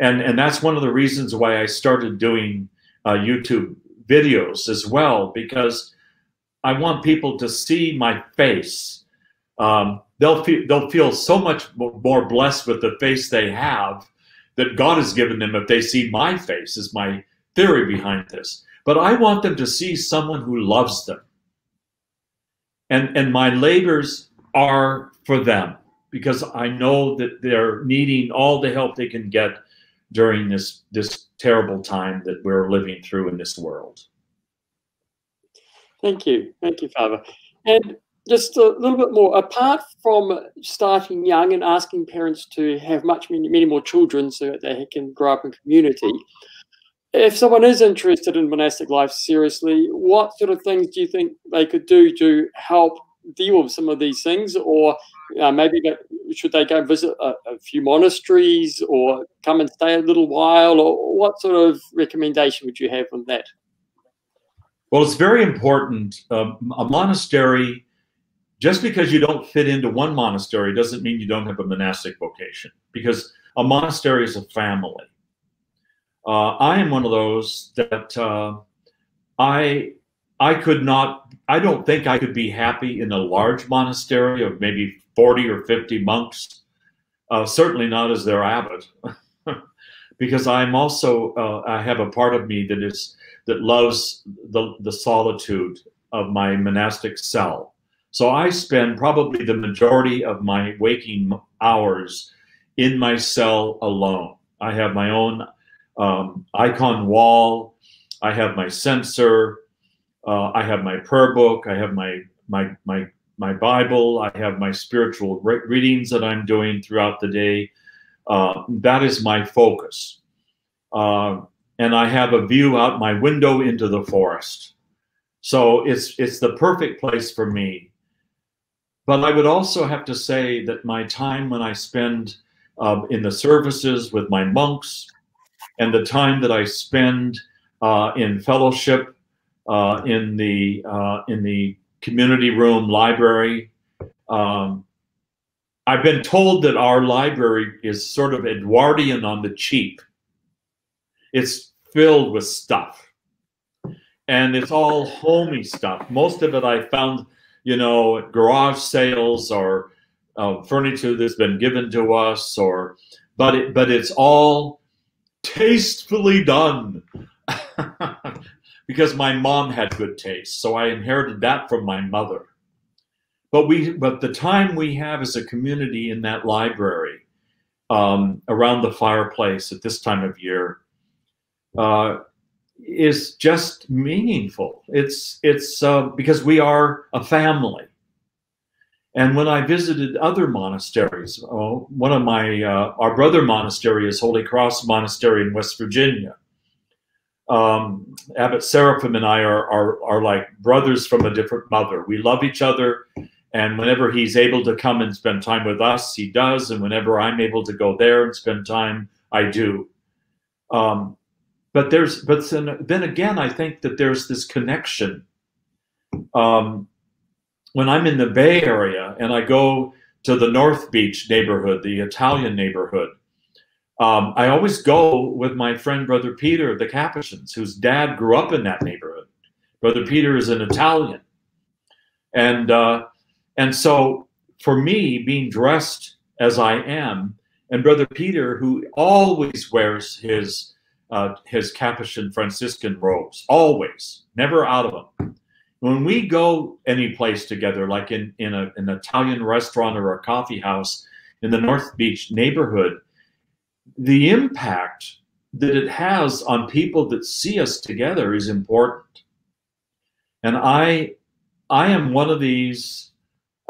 And, and that's one of the reasons why I started doing uh, YouTube videos as well, because I want people to see my face. Um, they'll, fe they'll feel so much more blessed with the face they have that God has given them if they see my face, is my theory behind this. But I want them to see someone who loves them. And, and my labors are for them, because I know that they're needing all the help they can get during this, this terrible time that we're living through in this world. Thank you. Thank you, Father. And just a little bit more, apart from starting young and asking parents to have much, many, many more children so that they can grow up in community, if someone is interested in monastic life seriously, what sort of things do you think they could do to help deal with some of these things? Or uh, maybe that, should they go visit a, a few monasteries or come and stay a little while? Or what sort of recommendation would you have on that? Well, it's very important. Uh, a monastery, just because you don't fit into one monastery doesn't mean you don't have a monastic vocation, because a monastery is a family. Uh, I am one of those that uh, I I could not, I don't think I could be happy in a large monastery of maybe forty or fifty monks, uh, certainly not as their abbot, because I'm also, uh, I have a part of me that is, that loves the, the solitude of my monastic cell. So I spend probably the majority of my waking hours in my cell alone. I have my own um, icon wall. I have my censer. Uh, I have my prayer book. I have my my my my Bible. I have my spiritual re readings that I'm doing throughout the day. Uh, that is my focus. Uh, and I have a view out my window into the forest. So it's it's the perfect place for me. But I would also have to say that my time when I spend uh, in the services with my monks, and the time that I spend uh, in fellowship uh, in the uh, in the community room library, um, I've been told that our library is sort of Edwardian on the cheap. It's filled with stuff, and it's all homey stuff. Most of it I found, you know, garage sales or uh, furniture that's been given to us, or but it, but it's all tastefully done because my mom had good taste, so I inherited that from my mother. But we, but the time we have as a community in that library, um, around the fireplace at this time of year, uh, is just meaningful. It's it's uh, because we are a family. And when I visited other monasteries, oh, one of my uh, our brother monastery is Holy Cross Monastery in West Virginia. Um, Abbot Seraphim and I are, are are like brothers from a different mother. We love each other, and whenever he's able to come and spend time with us, he does. And whenever I'm able to go there and spend time, I do. Um, But there's, but then, then again, I think that there's this connection. Um, when I'm in the Bay Area and I go to the North Beach neighborhood, the Italian neighborhood, um, I always go with my friend Brother Peter of the Capuchins, whose dad grew up in that neighborhood. Brother Peter is an Italian, and uh, and so for me, being dressed as I am, and Brother Peter, who always wears his Uh, his Capuchin Franciscan robes, always, never out of them. When we go any place together, like in, in a, an Italian restaurant or a coffee house in the North Beach neighborhood, the impact that it has on people that see us together is important. And I, I am one of these,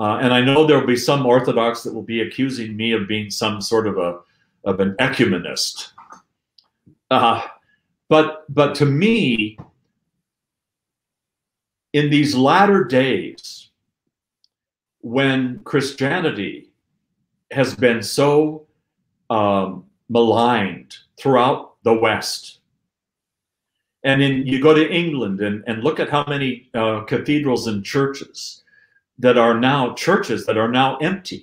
uh, and I know there will be some Orthodox that will be accusing me of being some sort of a of an ecumenist. Uh, but but to me, in these latter days, when Christianity has been so um, maligned throughout the West, and then you go to England and, and look at how many uh, cathedrals and churches that are now churches that are now empty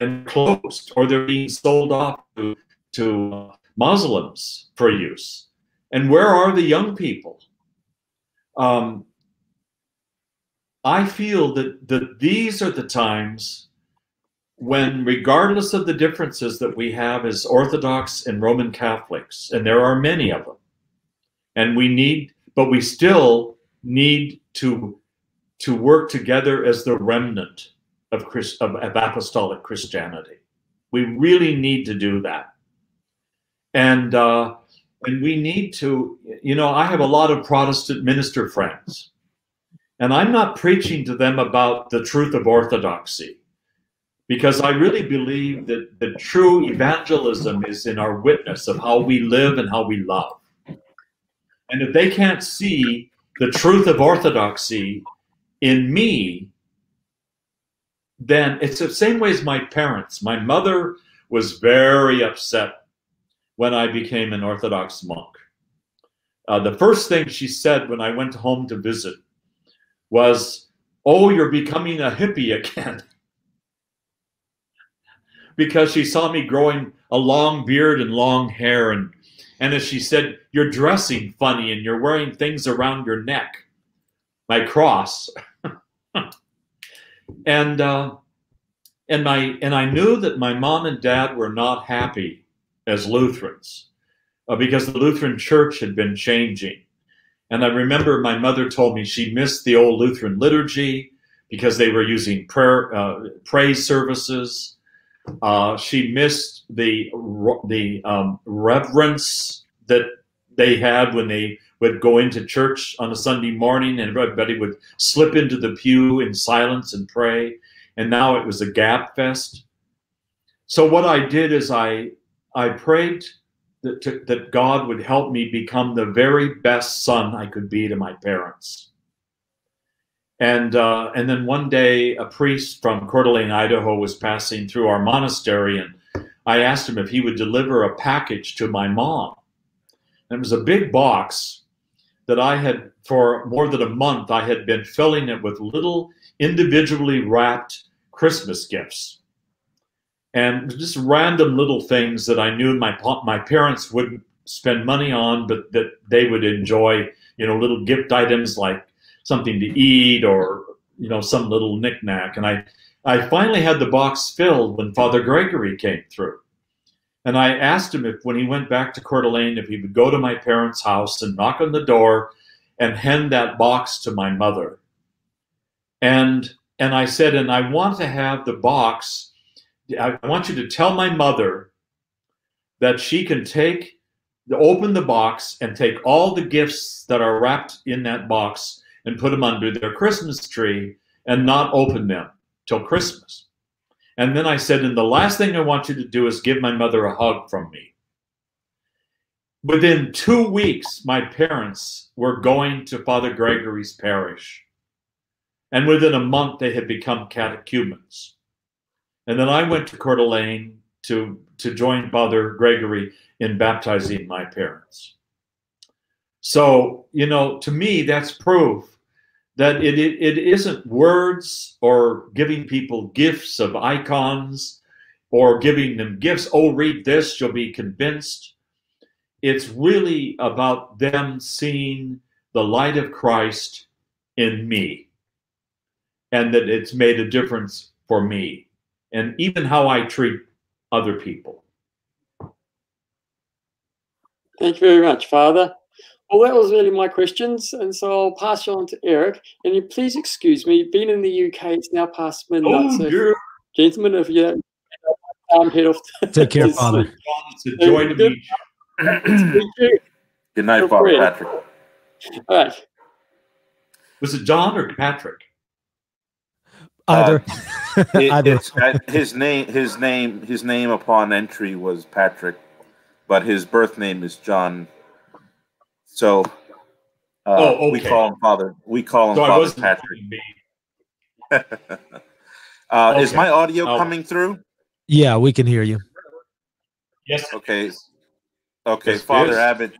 and closed, or they're being sold off to to uh, Muslims for use. And where are the young people? Um, I feel that, that these are the times when, regardless of the differences that we have as Orthodox and Roman Catholics, and there are many of them, and we need, but we still need to, to work together as the remnant of, Christ, of, of apostolic Christianity. We really need to do that. And, uh, and we need to, you know, I have a lot of Protestant minister friends, And I'm not preaching to them about the truth of orthodoxy, because I really believe that the true evangelism is in our witness of how we live and how we love. And if they can't see the truth of orthodoxy in me, then it's the same way as my parents. My mother was very upset when I became an Orthodox monk. Uh, the first thing she said when I went home to visit was, "Oh, you're becoming a hippie again." Because she saw me growing a long beard and long hair. And, and as she said, "You're dressing funny and you're wearing things around your neck," my cross. and, uh, and, my, and I knew that my mom and dad were not happy as Lutherans, uh, because the Lutheran church had been changing. And I remember my mother told me she missed the old Lutheran liturgy because they were using prayer, uh, praise services. Uh, she missed the the um, reverence that they had when they would go into church on a Sunday morning and everybody would slip into the pew in silence and pray. And now it was a gap fest. So what I did is I, I prayed that, to, that God would help me become the very best son I could be to my parents. And, uh, and then one day, a priest from Coeur d'Alene, Idaho, was passing through our monastery, and I asked him if he would deliver a package to my mom. And it was a big box that I had, for more than a month, I had been filling it with little individually wrapped Christmas gifts. And just random little things that I knew my, my parents wouldn't spend money on, but that they would enjoy, you know, little gift items like something to eat or, you know, some little knick-knack. And I, I finally had the box filled when Father Gregory came through. And I asked him if, when he went back to Coeur d'Alene, if he would go to my parents' house and knock on the door and hand that box to my mother. And, and I said, and I want to have the box, I want you to tell my mother that she can take, open the box and take all the gifts that are wrapped in that box and put them under their Christmas tree and not open them till Christmas. And then I said, and the last thing I want you to do is give my mother a hug from me. Within two weeks, my parents were going to Father Gregory's parish. And within a month, they had become catechumens. And then I went to Coeur d'Alene to, to join Father Gregory in baptizing my parents. So, you know, to me, that's proof that it, it, it isn't words or giving people gifts of icons or giving them gifts. Oh, read this, you'll be convinced. It's really about them seeing the light of Christ in me and that it's made a difference for me and even how I treat other people. Thank you very much, Father. Well, that was really my questions, and so I'll pass you on to Eric. And you please excuse me, you've been in the U K, it's now past midnight. Oh, so yeah. Gentlemen, if you don't um, head off. Take care, Father. It's a joy to meet you. Good night, Father Patrick. All right. Was it John or Patrick? Either. Uh, it, Either. It, his name, his name, his name upon entry was Patrick, but his birth name is John. So uh, oh, okay. we call him Father. We call him so Father Patrick. uh, okay. Is my audio oh. coming through? Yeah, we can hear you. Yes. Okay. Okay, yes, Father yes. Abbott.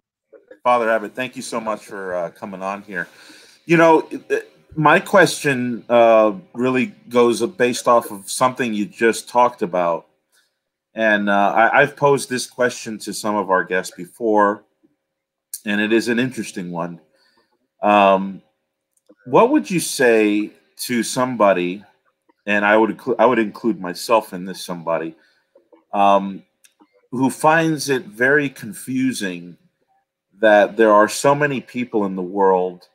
Father Abbott, thank you so much for uh, coming on here. You know, my question uh, really goes based off of something you just talked about, and uh, I, I've posed this question to some of our guests before. And it is an interesting one. Um, what would you say to somebody, and I would I would include myself in this somebody, um, who finds it very confusing that there are so many people in the world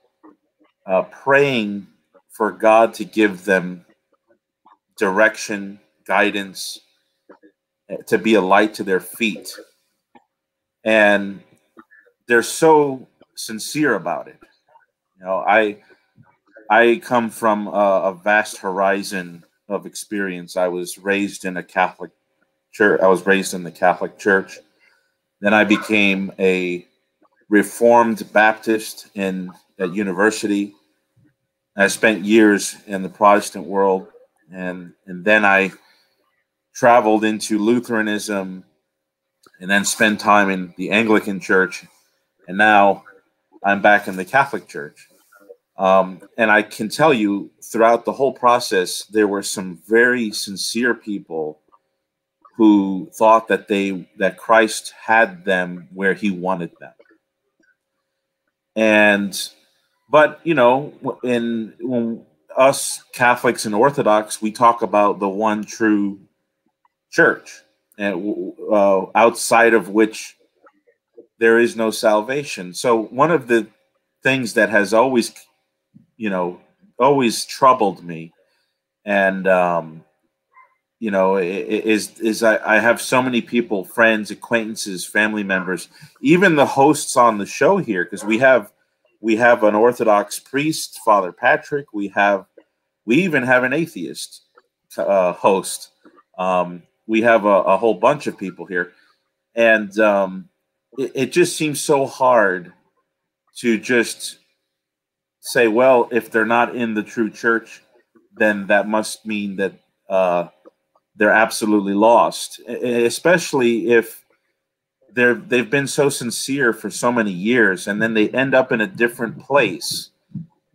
uh, praying for God to give them direction, guidance, to be a light to their feet, and they're so sincere about it. You know, I I come from a, a vast horizon of experience. I was raised in a Catholic church. I was raised in the Catholic Church. Then I became a Reformed Baptist in at university. I spent years in the Protestant world, and and then I traveled into Lutheranism, and then spent time in the Anglican Church, and now I'm back in the Catholic Church. Um, and I can tell you, throughout the whole process, there were some very sincere people who thought that they that Christ had them where He wanted them. And, but you know, in, in us Catholics and Orthodox, we talk about the one true Church, and uh, outside of which there is no salvation. So one of the things that has always, you know, always troubled me, and um, you know, is is I, I have so many people, friends, acquaintances, family members, even the hosts on the show here, because we have we have an Orthodox priest, Father Patrick. We have we even have an atheist uh, host. Um, we have a, a whole bunch of people here, and um, it, it just seems so hard to just say, well, if they're not in the true Church, then that must mean that uh, they're absolutely lost, especially if they're, they've been so sincere for so many years, and then they end up in a different place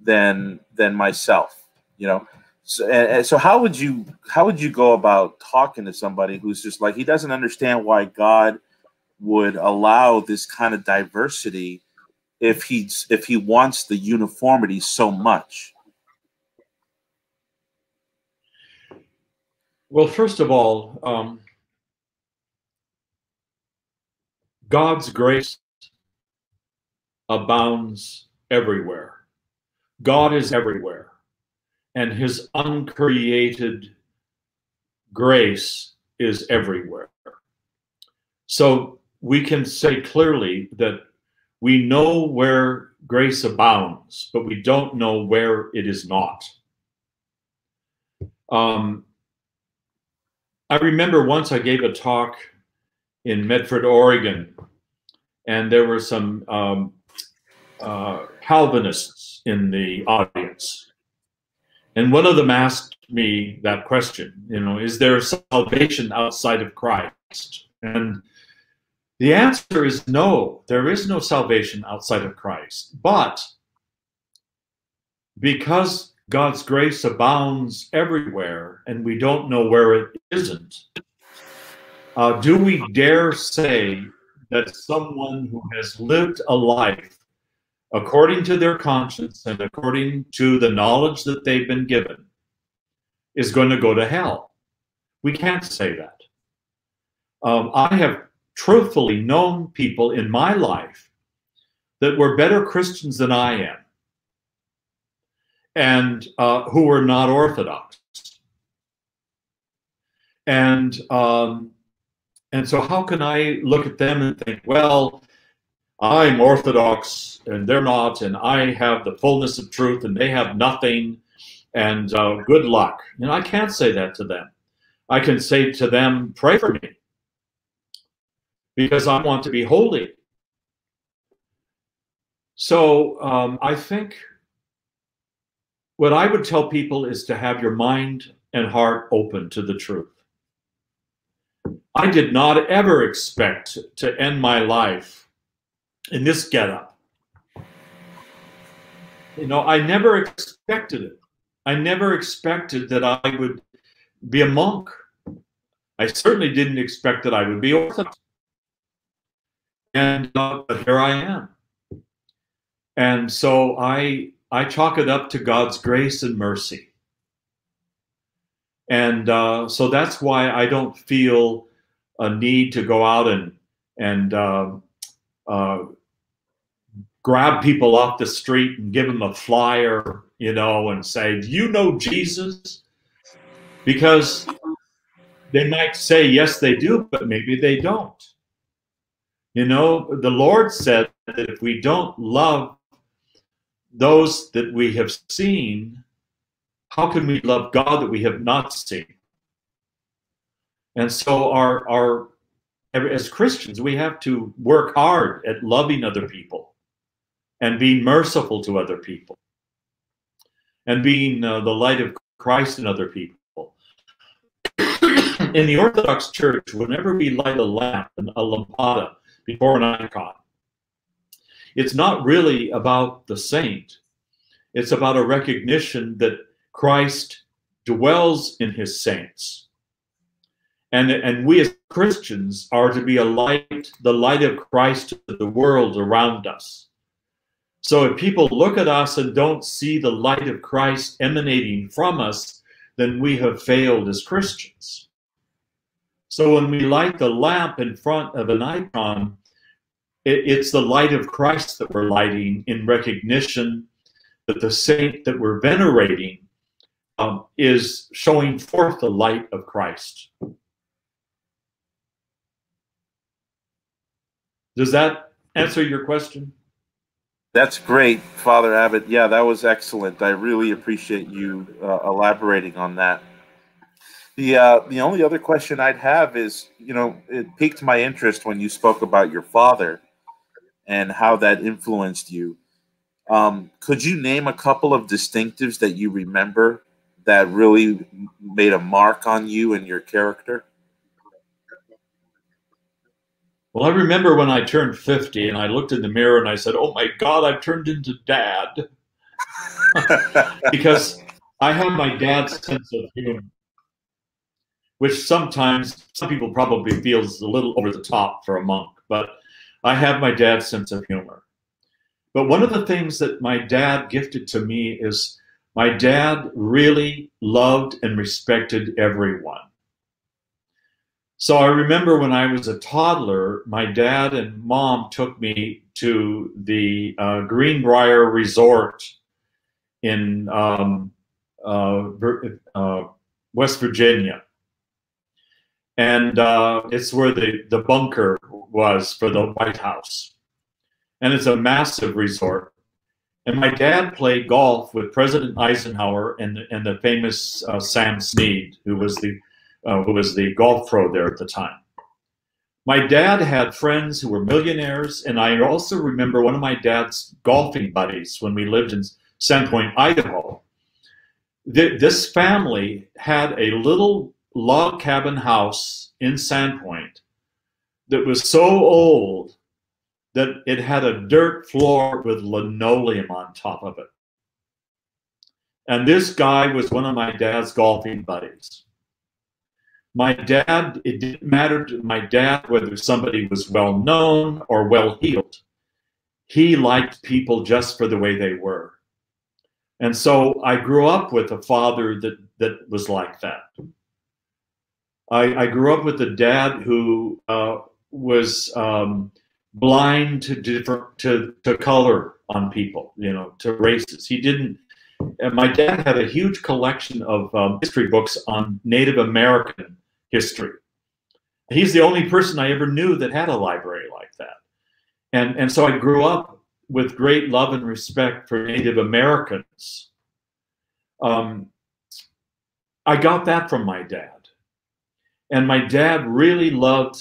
than, than myself, you know? So, and so how would you how would you go about talking to somebody who's just like, he doesn't understand why God would allow this kind of diversity if he's if he wants the uniformity so much? Well, first of all, um, God's grace abounds everywhere. God is everywhere. And His uncreated grace is everywhere. So we can say clearly that we know where grace abounds, but we don't know where it is not. Um, I remember once I gave a talk in Medford, Oregon, and there were some um, uh, Calvinists in the audience. And one of them asked me that question, you know, is there salvation outside of Christ? And the answer is no, there is no salvation outside of Christ. But because God's grace abounds everywhere and we don't know where it isn't, uh, do we dare say that someone who has lived a life according to their conscience and according to the knowledge that they've been given, is going to go to hell? We can't say that. Um, I have truthfully known people in my life that were better Christians than I am, and uh, who were not Orthodox. And, um, and so how can I look at them and think, well, I'm Orthodox and they're not, and I have the fullness of truth and they have nothing, and uh, good luck. And I can't say that to them. I can say to them, pray for me, because I want to be holy. So um, I think what I would tell people is to have your mind and heart open to the truth. I did not ever expect to end my life in this getup. You know, I never expected it. I never expected that I would be a monk. I certainly didn't expect that I would be Orthodox. And uh, but here I am. And so I I chalk it up to God's grace and mercy. And uh, so that's why I don't feel a need to go out and and uh, uh, grab people off the street and give them a flyer, you know, and say, do you know Jesus? Because they might say, yes, they do, but maybe they don't. You know, the Lord said that if we don't love those that we have seen, how can we love God that we have not seen? And so our, our as Christians, we have to work hard at loving other people and being merciful to other people and being uh, the light of Christ in other people. In the Orthodox Church, whenever we light a lamp, a lampada, before an icon, it's not really about the saint. It's about a recognition that Christ dwells in his saints. And, and we as Christians are to be a light, the light of Christ to the world around us. So if people look at us and don't see the light of Christ emanating from us, then we have failed as Christians. So when we light the lamp in front of an icon, it, it's the light of Christ that we're lighting in recognition that the saint that we're venerating um, is showing forth the light of Christ. Does that answer your question? That's great, Father Abbott. Yeah, that was excellent. I really appreciate you uh, elaborating on that. The, uh, the only other question I'd have is, you know, it piqued my interest when you spoke about your father and how that influenced you. Um, could you name a couple of distinctives that you remember that really made a mark on you and your character? Well, I remember when I turned fifty and I looked in the mirror and I said, oh my God, I've turned into Dad. Because I have my dad's sense of humor, which sometimes some people probably feels a little over the top for a monk, but I have my dad's sense of humor. But one of the things that my dad gifted to me is my dad really loved and respected everyone. So I remember when I was a toddler, my dad and mom took me to the uh, Greenbrier Resort in um, uh, uh, West Virginia. And uh, it's where the, the bunker was for the White House. And it's a massive resort. And my dad played golf with President Eisenhower and, and the famous uh, Sam Snead, who was the Uh, who was the golf pro there at the time. My dad had friends who were millionaires, and I also remember one of my dad's golfing buddies when we lived in Sandpoint, Idaho. Th this family had a little log cabin house in Sandpoint that was so old that it had a dirt floor with linoleum on top of it. And this guy was one of my dad's golfing buddies. My dad, it didn't matter to my dad whether somebody was well-known or well-heeled. He liked people just for the way they were. And so I grew up with a father that, that was like that. I, I grew up with a dad who uh, was um, blind to, different, to, to color on people, you know, to races. He didn't. And my dad had a huge collection of um, history books on Native American history. He's the only person I ever knew that had a library like that. And, and so I grew up with great love and respect for Native Americans. Um, I got that from my dad. And my dad really loved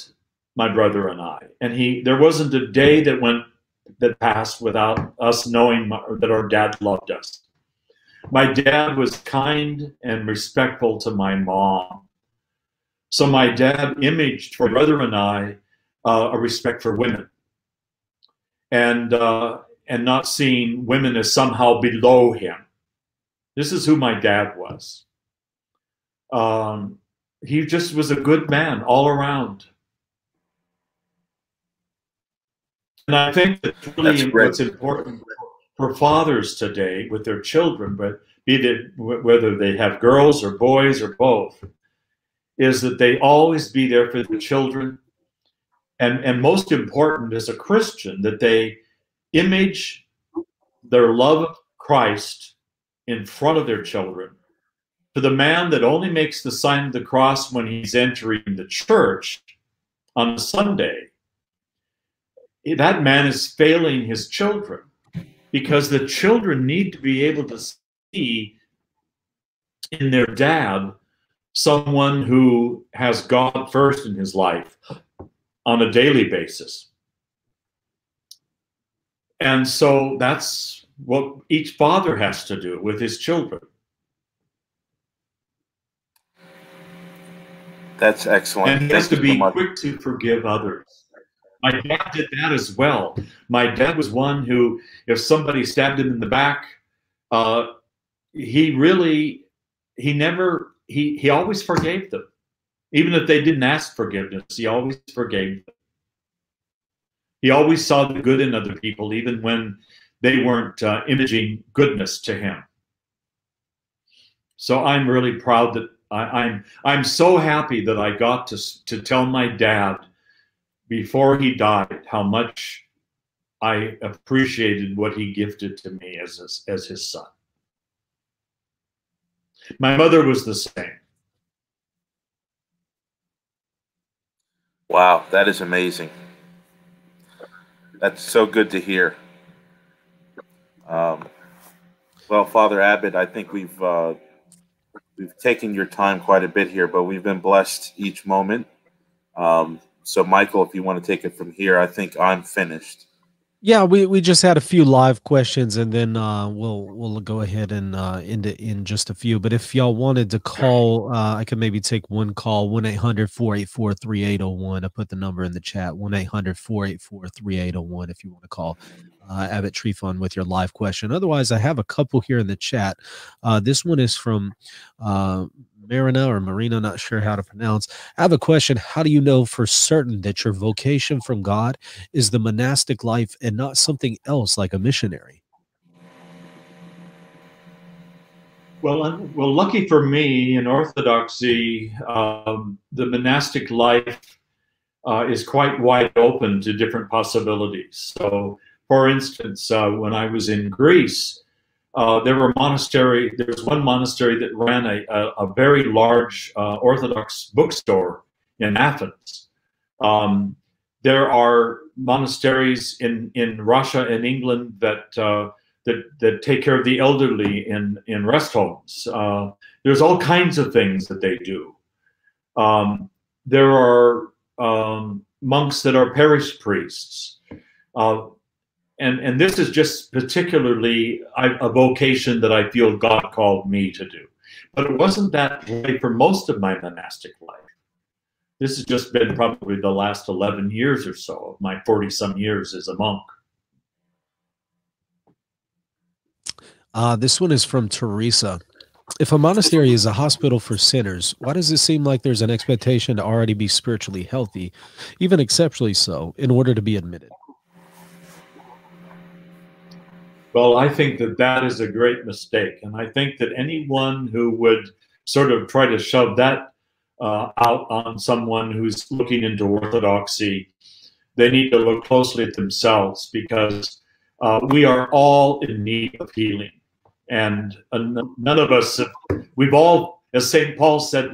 my brother and I. And he, there wasn't a day that went, that passed without us knowing my, that our dad loved us. My dad was kind and respectful to my mom. So my dad imaged for my brother and I uh, a respect for women and, uh, and not seeing women as somehow below him. This is who my dad was. Um, he just was a good man all around. And I think that's really what's important for fathers today with their children, but be it whether they have girls or boys or both, is that they always be there for their children. And, and most important as a Christian, that they image their love of Christ in front of their children. To the man that only makes the sign of the cross when he's entering the church on Sunday, that man is failing his children. because the children need to be able to see in their dad someone who has God first in his life on a daily basis. And so that's what each father has to do with his children. That's excellent. And he has to be quick to forgive others. My dad did that as well. My dad was one who, if somebody stabbed him in the back, uh, he really, he never, he, he always forgave them. Even if they didn't ask forgiveness, he always forgave them. He always saw the good in other people, even when they weren't uh, imaging goodness to him. So I'm really proud that I, I'm, I'm so happy that I got to, to tell my dad before he died how much I appreciated what he gifted to me as his, as his son. My mother was the same. Wow, that is amazing. That's so good to hear. Um, well, Father Abbot, I think we've uh, we've taken your time quite a bit here, but we've been blessed each moment. Um, so, Michael, if you want to take it from here, I think I'm finished. Yeah, we we just had a few live questions, and then uh, we'll we'll go ahead and uh, end it in just a few. But if y'all wanted to call, uh, I could maybe take one call, one eight hundred, four eight four, three eight zero one. I put the number in the chat, one eight hundred, four eight four, three eight zero one if you want to call uh, Abbot Tryphon with your live question. Otherwise, I have a couple here in the chat. Uh, this one is from uh, Marina or Marina, not sure how to pronounce. I have a question. How do you know for certain that your vocation from God is the monastic life and not something else like a missionary? Well, I'm, well, lucky for me in Orthodoxy, um, the monastic life uh, is quite wide open to different possibilities. So, for instance, uh, when I was in Greece, Uh, there were monastery, there was one monastery that ran a, a, a very large uh, Orthodox bookstore in Athens. Um, there are monasteries in, in Russia and England that, uh, that, that take care of the elderly in, in rest homes. Uh, there's all kinds of things that they do. Um, there are um, monks that are parish priests. Uh, And, and this is just particularly a vocation that I feel God called me to do. But it wasn't that way for most of my monastic life. This has just been probably the last eleven years or so of my forty-some years as a monk. Uh, this one is from Teresa. If a monastery is a hospital for sinners, why does it seem like there's an expectation to already be spiritually healthy, even exceptionally so, in order to be admitted? Well, I think that that is a great mistake. And I think that anyone who would sort of try to shove that uh, out on someone who's looking into Orthodoxy, they need to look closely at themselves, because uh, we are all in need of healing. And uh, none of us, have, we've all, as Saint Paul said,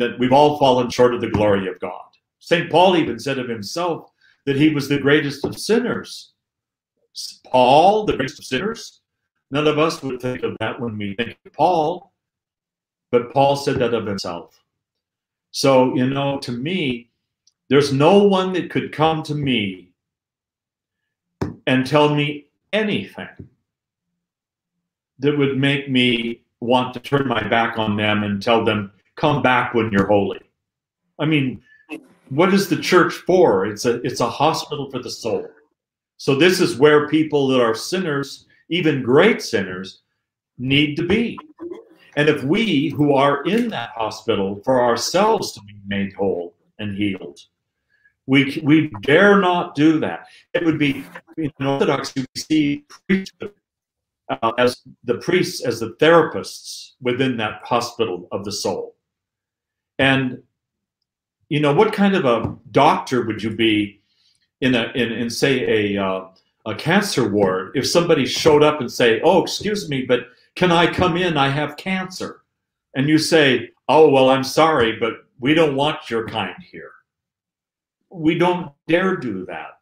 that we've all fallen short of the glory of God. Saint Paul even said of himself that he was the greatest of sinners. Paul, the greatest of sinners. None of us would think of that when we think of Paul, but Paul said that of himself. So, you know, to me, there's no one that could come to me and tell me anything that would make me want to turn my back on them and tell them, come back when you're holy. I mean, what is the church for? It's a, it's a hospital for the soul. So this is where people that are sinners, even great sinners, need to be. And if we who are in that hospital for ourselves to be made whole and healed, we, we dare not do that. It would be, in Orthodoxy, we see priesthood, uh, as the priests, as the therapists within that hospital of the soul. And, you know, what kind of a doctor would you be in a in, in say a uh, a cancer ward if somebody showed up and say, oh, excuse me, but can I come in? I have cancer. And you say, oh, well, I'm sorry, but we don't want your kind here. We don't dare do that.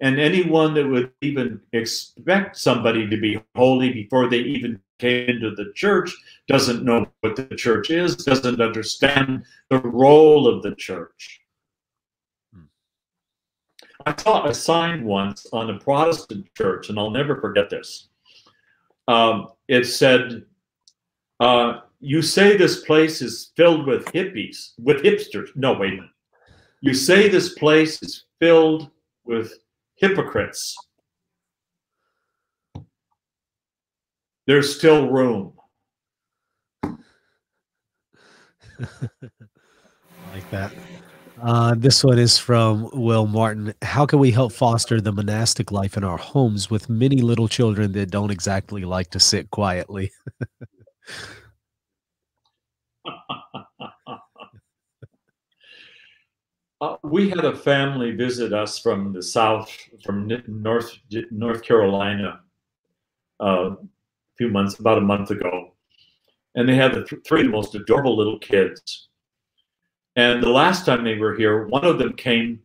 And anyone that would even expect somebody to be holy before they even came into the church doesn't know what the church is, doesn't understand the role of the church. Hmm. I saw a sign once on a Protestant church, and I'll never forget this. Um, it said, uh, you say this place is filled with hippies, with hipsters. No, wait a minute. You say this place is filled with hypocrites. There's still room. I like that. Uh, this one is from Will Martin. How can we help foster the monastic life in our homes with many little children that don't exactly like to sit quietly? Uh, we had a family visit us from the south, from North North Carolina, uh, a few months, about a month ago, and they had the th three most adorable little kids. And the last time they were here, one of them came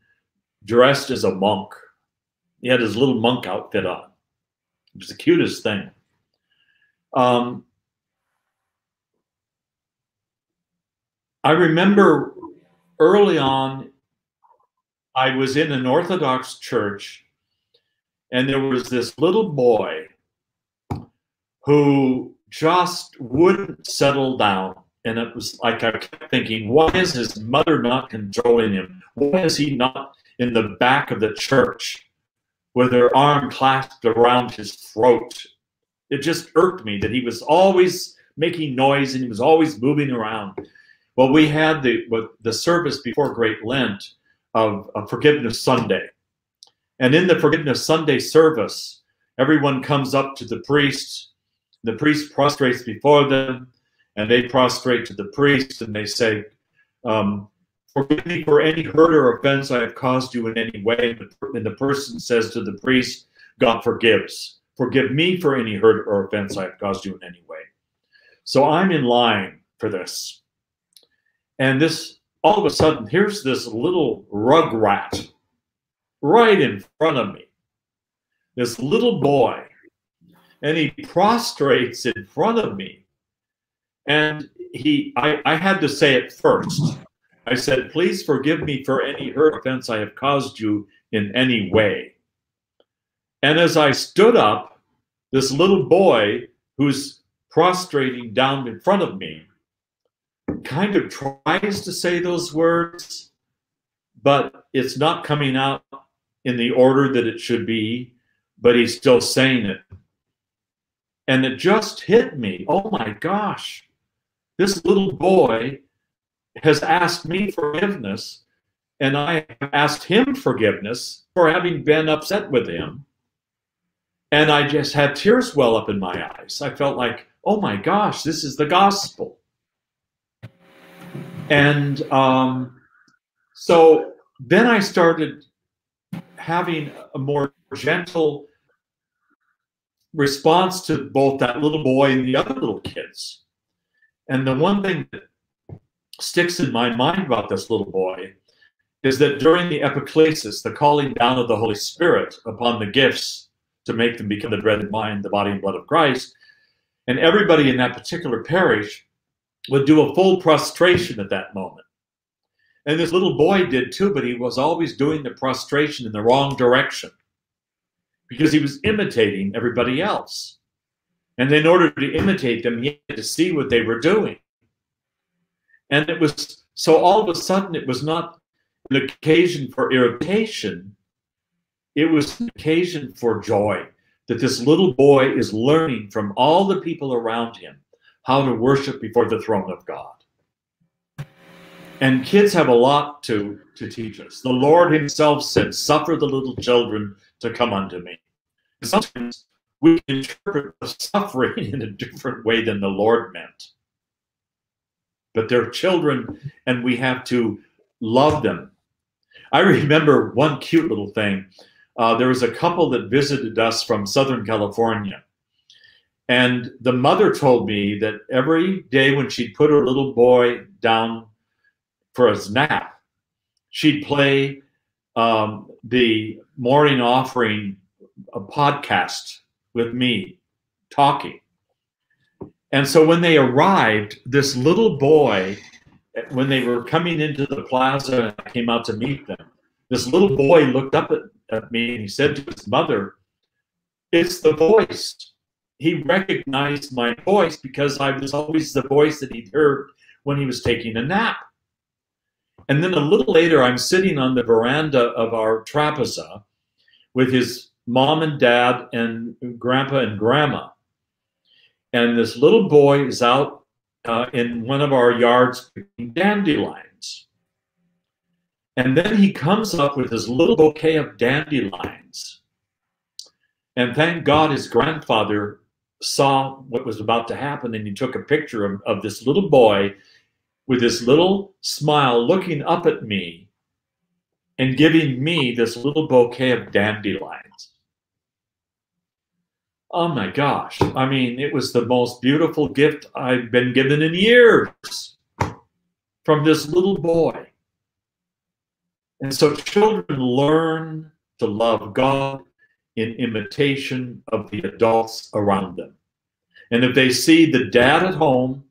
dressed as a monk. He had his little monk outfit on. It was the cutest thing. Um, I remember early on, I was in an Orthodox church, and there was this little boy who just wouldn't settle down. And it was like I kept thinking, why is his mother not controlling him? Why is he not in the back of the church with her arm clasped around his throat? It just irked me that he was always making noise and he was always moving around. Well, we had the, the service before Great Lent of, of Forgiveness Sunday. And in the Forgiveness Sunday service, everyone comes up to the priest. The priest prostrates before them, and they prostrate to the priest, and they say, um, forgive me for any hurt or offense I have caused you in any way. And the person says to the priest, God forgives. Forgive me for any hurt or offense I have caused you in any way. So I'm in line for this. And this, all of a sudden, here's this little rug rat right in front of me, this little boy, and he prostrates in front of me. And he, I, I had to say it first. I said, please forgive me for any hurt offense I have caused you in any way. And as I stood up, this little boy who's prostrating down in front of me kind of tries to say those words, but it's not coming out in the order that it should be, but he's still saying it. And it just hit me. Oh my gosh, this little boy has asked me forgiveness, and I have asked him forgiveness for having been upset with him. And I just had tears well up in my eyes. I felt like, oh my gosh, this is the gospel. And um, so then I started having a more gentle response to both that little boy and the other little kids. And the one thing that sticks in my mind about this little boy is that during the epiclesis, the calling down of the Holy Spirit upon the gifts to make them become the bread and wine, the body and blood of Christ, and everybody in that particular parish would do a full prostration at that moment. And this little boy did too, but he was always doing the prostration in the wrong direction because he was imitating everybody else. And in order to imitate them, he had to see what they were doing. And it was, so all of a sudden, it was not an occasion for irritation. It was an occasion for joy, that this little boy is learning from all the people around him how to worship before the throne of God. And kids have a lot to, to teach us. The Lord himself said, suffer the little children to come unto me. And sometimes we interpret the suffering in a different way than the Lord meant. But they're children, and we have to love them. I remember one cute little thing. Uh, there was a couple that visited us from Southern California. And the mother told me that every day when she'd put her little boy down for his nap, she'd play um, the Morning Offering a podcast with me talking. And so when they arrived, this little boy, when they were coming into the plaza and came out to meet them, this little boy looked up at, at me and he said to his mother, "It's the voice." He recognized my voice because I was always the voice that he'd heard when he was taking a nap. And then a little later, I'm sitting on the veranda of our Trappista with his mom and dad and grandpa and grandma. And this little boy is out uh, in one of our yards picking dandelions. And then he comes up with his little bouquet of dandelions. And thank God his grandfather saw what was about to happen, and he took a picture of, of this little boy with this little smile looking up at me and giving me this little bouquet of dandelions. Oh my gosh. I mean, it was the most beautiful gift I've been given in years from this little boy. And so children learn to love God in imitation of the adults around them. And if they see the dad at home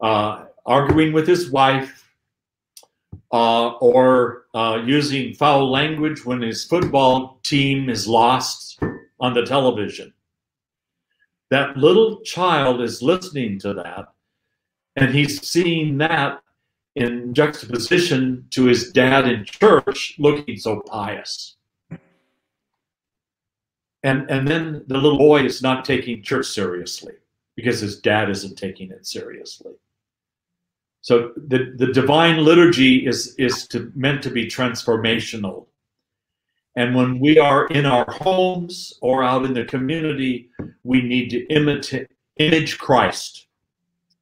uh, arguing with his wife uh, or uh, using foul language when his football team is lost on the television, that little child is listening to that, and he's seeing that in juxtaposition to his dad in church looking so pious. And, and then the little boy is not taking church seriously because his dad isn't taking it seriously. So the, the divine liturgy is, is to, meant to be transformational. And when we are in our homes or out in the community, we need to imitate, image Christ.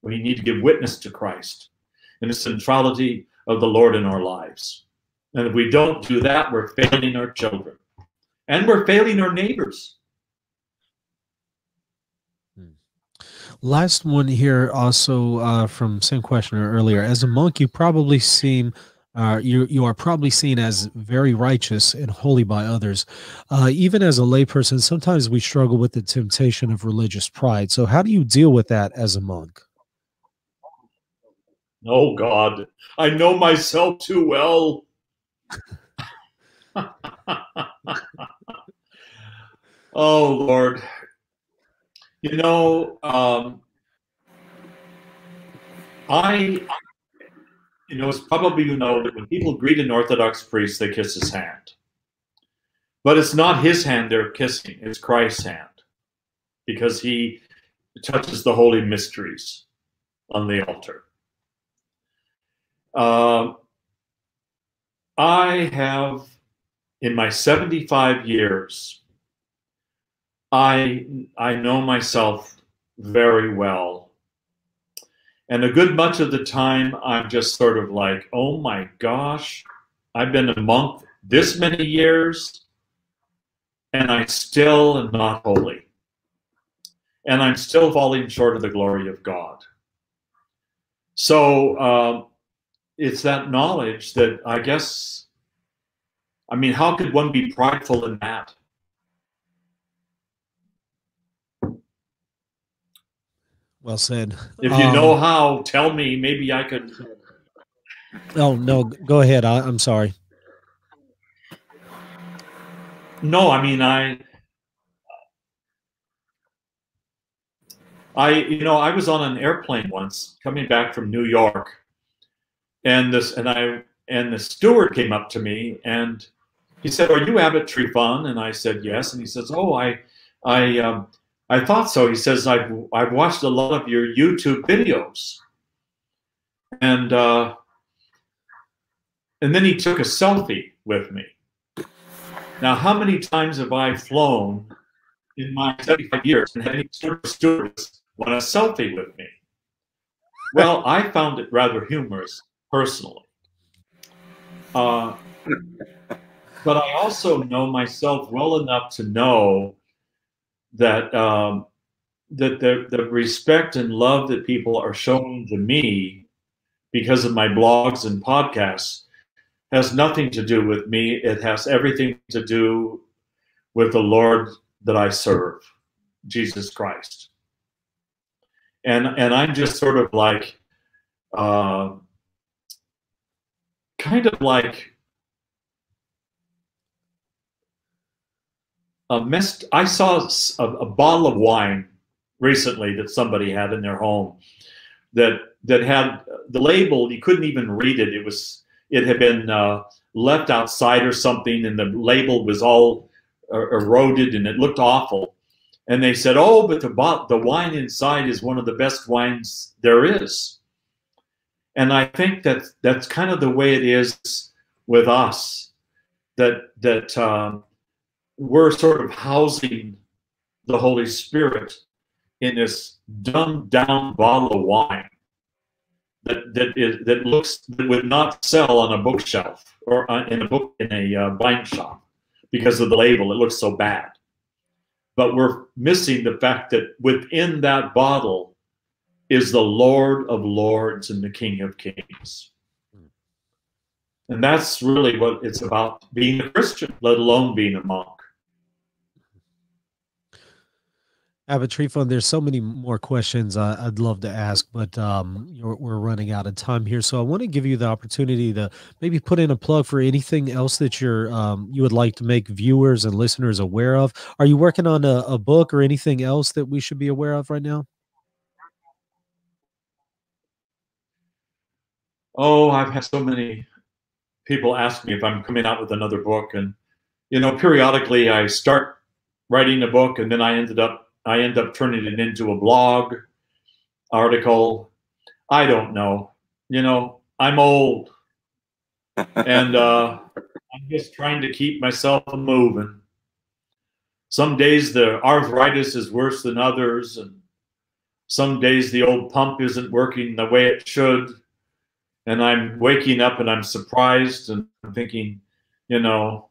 We need to give witness to Christ and the centrality of the Lord in our lives. And if we don't do that, we're failing our children. And we're failing our neighbors. Last one here, also uh, from same questioner earlier. As a monk, you probably seem, uh, you you are probably seen as very righteous and holy by others. Uh, even as a layperson, sometimes we struggle with the temptation of religious pride. So, how do you deal with that as a monk? Oh God, I know myself too well. Oh Lord, you know, um, I, you know, it's probably, you know, that when people greet an Orthodox priest, they kiss his hand. But it's not his hand they're kissing, it's Christ's hand, because he touches the holy mysteries on the altar. Uh, I have, in my seventy-five years, I, I know myself very well. And a good much of the time, I'm just sort of like, oh my gosh, I've been a monk this many years, and I still am not holy. And I'm still falling short of the glory of God. So uh, it's that knowledge that I guess, I mean, how could one be prideful in that? Well said. If you um, know how, tell me. Maybe I could. Oh, no, go ahead. I, I'm sorry. No, I mean, I, I, you know, I was on an airplane once coming back from New York, and this, and I, and the steward came up to me and he said, "Are you Abbot Tryphon?" And I said, "Yes." And he says, "Oh, I, I, um, I thought so." He says, I've, I've watched a lot of your YouTube videos. And, uh, and then he took a selfie with me. Now, how many times have I flown in my seventy-five years and had any stewards want a selfie with me? Well, I found it rather humorous, personally. Uh, but I also know myself well enough to know that um, that the, the respect and love that people are showing to me because of my blogs and podcasts has nothing to do with me. It has everything to do with the Lord that I serve, Jesus Christ. And, and I'm just sort of like, uh, kind of like a mist. I saw a, a bottle of wine recently that somebody had in their home that, that had the label. You couldn't even read it. It was, it had been uh, left outside or something, and the label was all eroded and it looked awful. And they said, oh, but the, the wine inside is one of the best wines there is. And I think that that's kind of the way it is with us, that, that um, we're sort of housing the Holy Spirit in this dumbed down bottle of wine that, that, is, that looks, that would not sell on a bookshelf or in a book, in a uh, wine shop, because of the label. It looks so bad. But we're missing the fact that within that bottle is the Lord of Lords and the King of Kings. And that's really what it's about, being a Christian, let alone being a monk. Abbot Tryphon, there's so many more questions I'd love to ask, but um, you're, we're running out of time here. So I want to give you the opportunity to maybe put in a plug for anything else that you're um, you would like to make viewers and listeners aware of. Are you working on a, a book or anything else that we should be aware of right now? Oh, I've had so many people ask me if I'm coming out with another book. And, you know, periodically I start writing a book, and then I ended up I end up turning it into a blog article. I don't know. You know, I'm old. And uh, I'm just trying to keep myself moving. Some days the arthritis is worse than others. And some days the old pump isn't working the way it should. And I'm waking up and I'm surprised and I'm thinking, you know,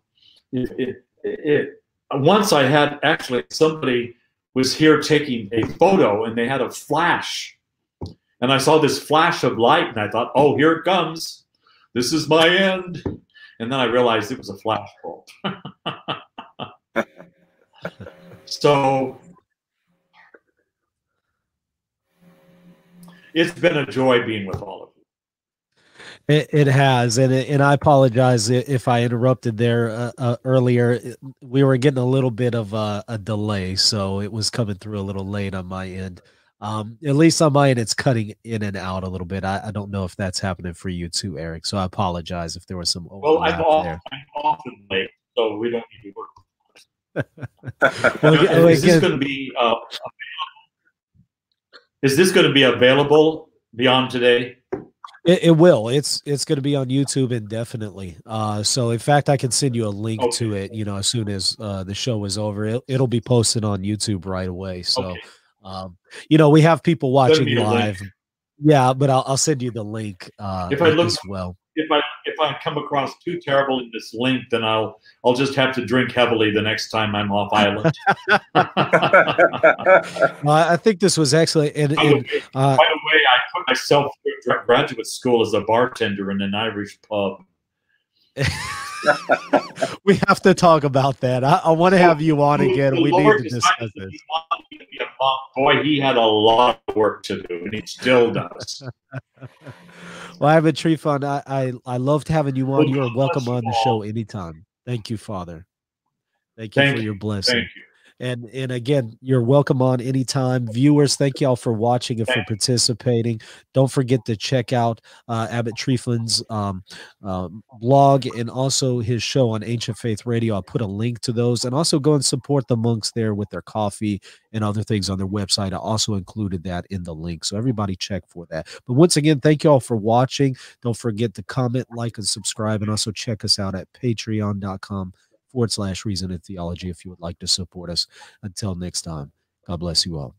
it, it, it. Once I had actually somebody was here taking a photo, and they had a flash. And I saw this flash of light, and I thought, oh, here it comes. This is my end. And then I realized it was a flash bulb. So it's been a joy being with all of you. It, it has, and it, and I apologize if I interrupted there uh, uh, earlier. We were getting a little bit of uh, a delay, so it was coming through a little late on my end. Um, at least on my end, it's cutting in and out a little bit. I, I don't know if that's happening for you too, Eric, so I apologize if there was some overlap. Well, I'm, there. I'm often late, so we don't need to work. Well, now, again, is this going to be uh, is this going to be available beyond today? It, it will. It's it's going to be on YouTube indefinitely. Uh, so, in fact, I can send you a link okay. to it. You know, as soon as uh, the show is over, it, it'll be posted on YouTube right away. So, okay. um, you know, we have people watching live. Yeah, but I'll, I'll send you the link. Uh, if I look as well, if I if I come across too terrible in this link, then I'll I'll just have to drink heavily the next time I'm off island. uh, I think this was excellent. And, by, and, the way, uh, by the way, I put myself through graduate school as a bartender in an Irish pub. We have to talk about that. I, I want to have you on again. The we Lord need to discuss this. Boy, he had a lot of work to do, and he still does. Well, Abbot Tryphon, I, I I loved having you on. You're welcome on the show anytime. Thank you, Father. Thank you Thank for you. your blessing. Thank you. And, and again, you're welcome on anytime. Viewers, thank y'all for watching and for participating. Don't forget to check out uh, Abbot Tryphon's um, uh, blog and also his show on Ancient Faith Radio. I'll put a link to those. And also go and support the monks there with their coffee and other things on their website. I also included that in the link. So everybody check for that. But once again, thank y'all for watching. Don't forget to comment, like, and subscribe. And also check us out at patreon dot com. forward slash reason and theology if you would like to support us. Until next time, God bless you all.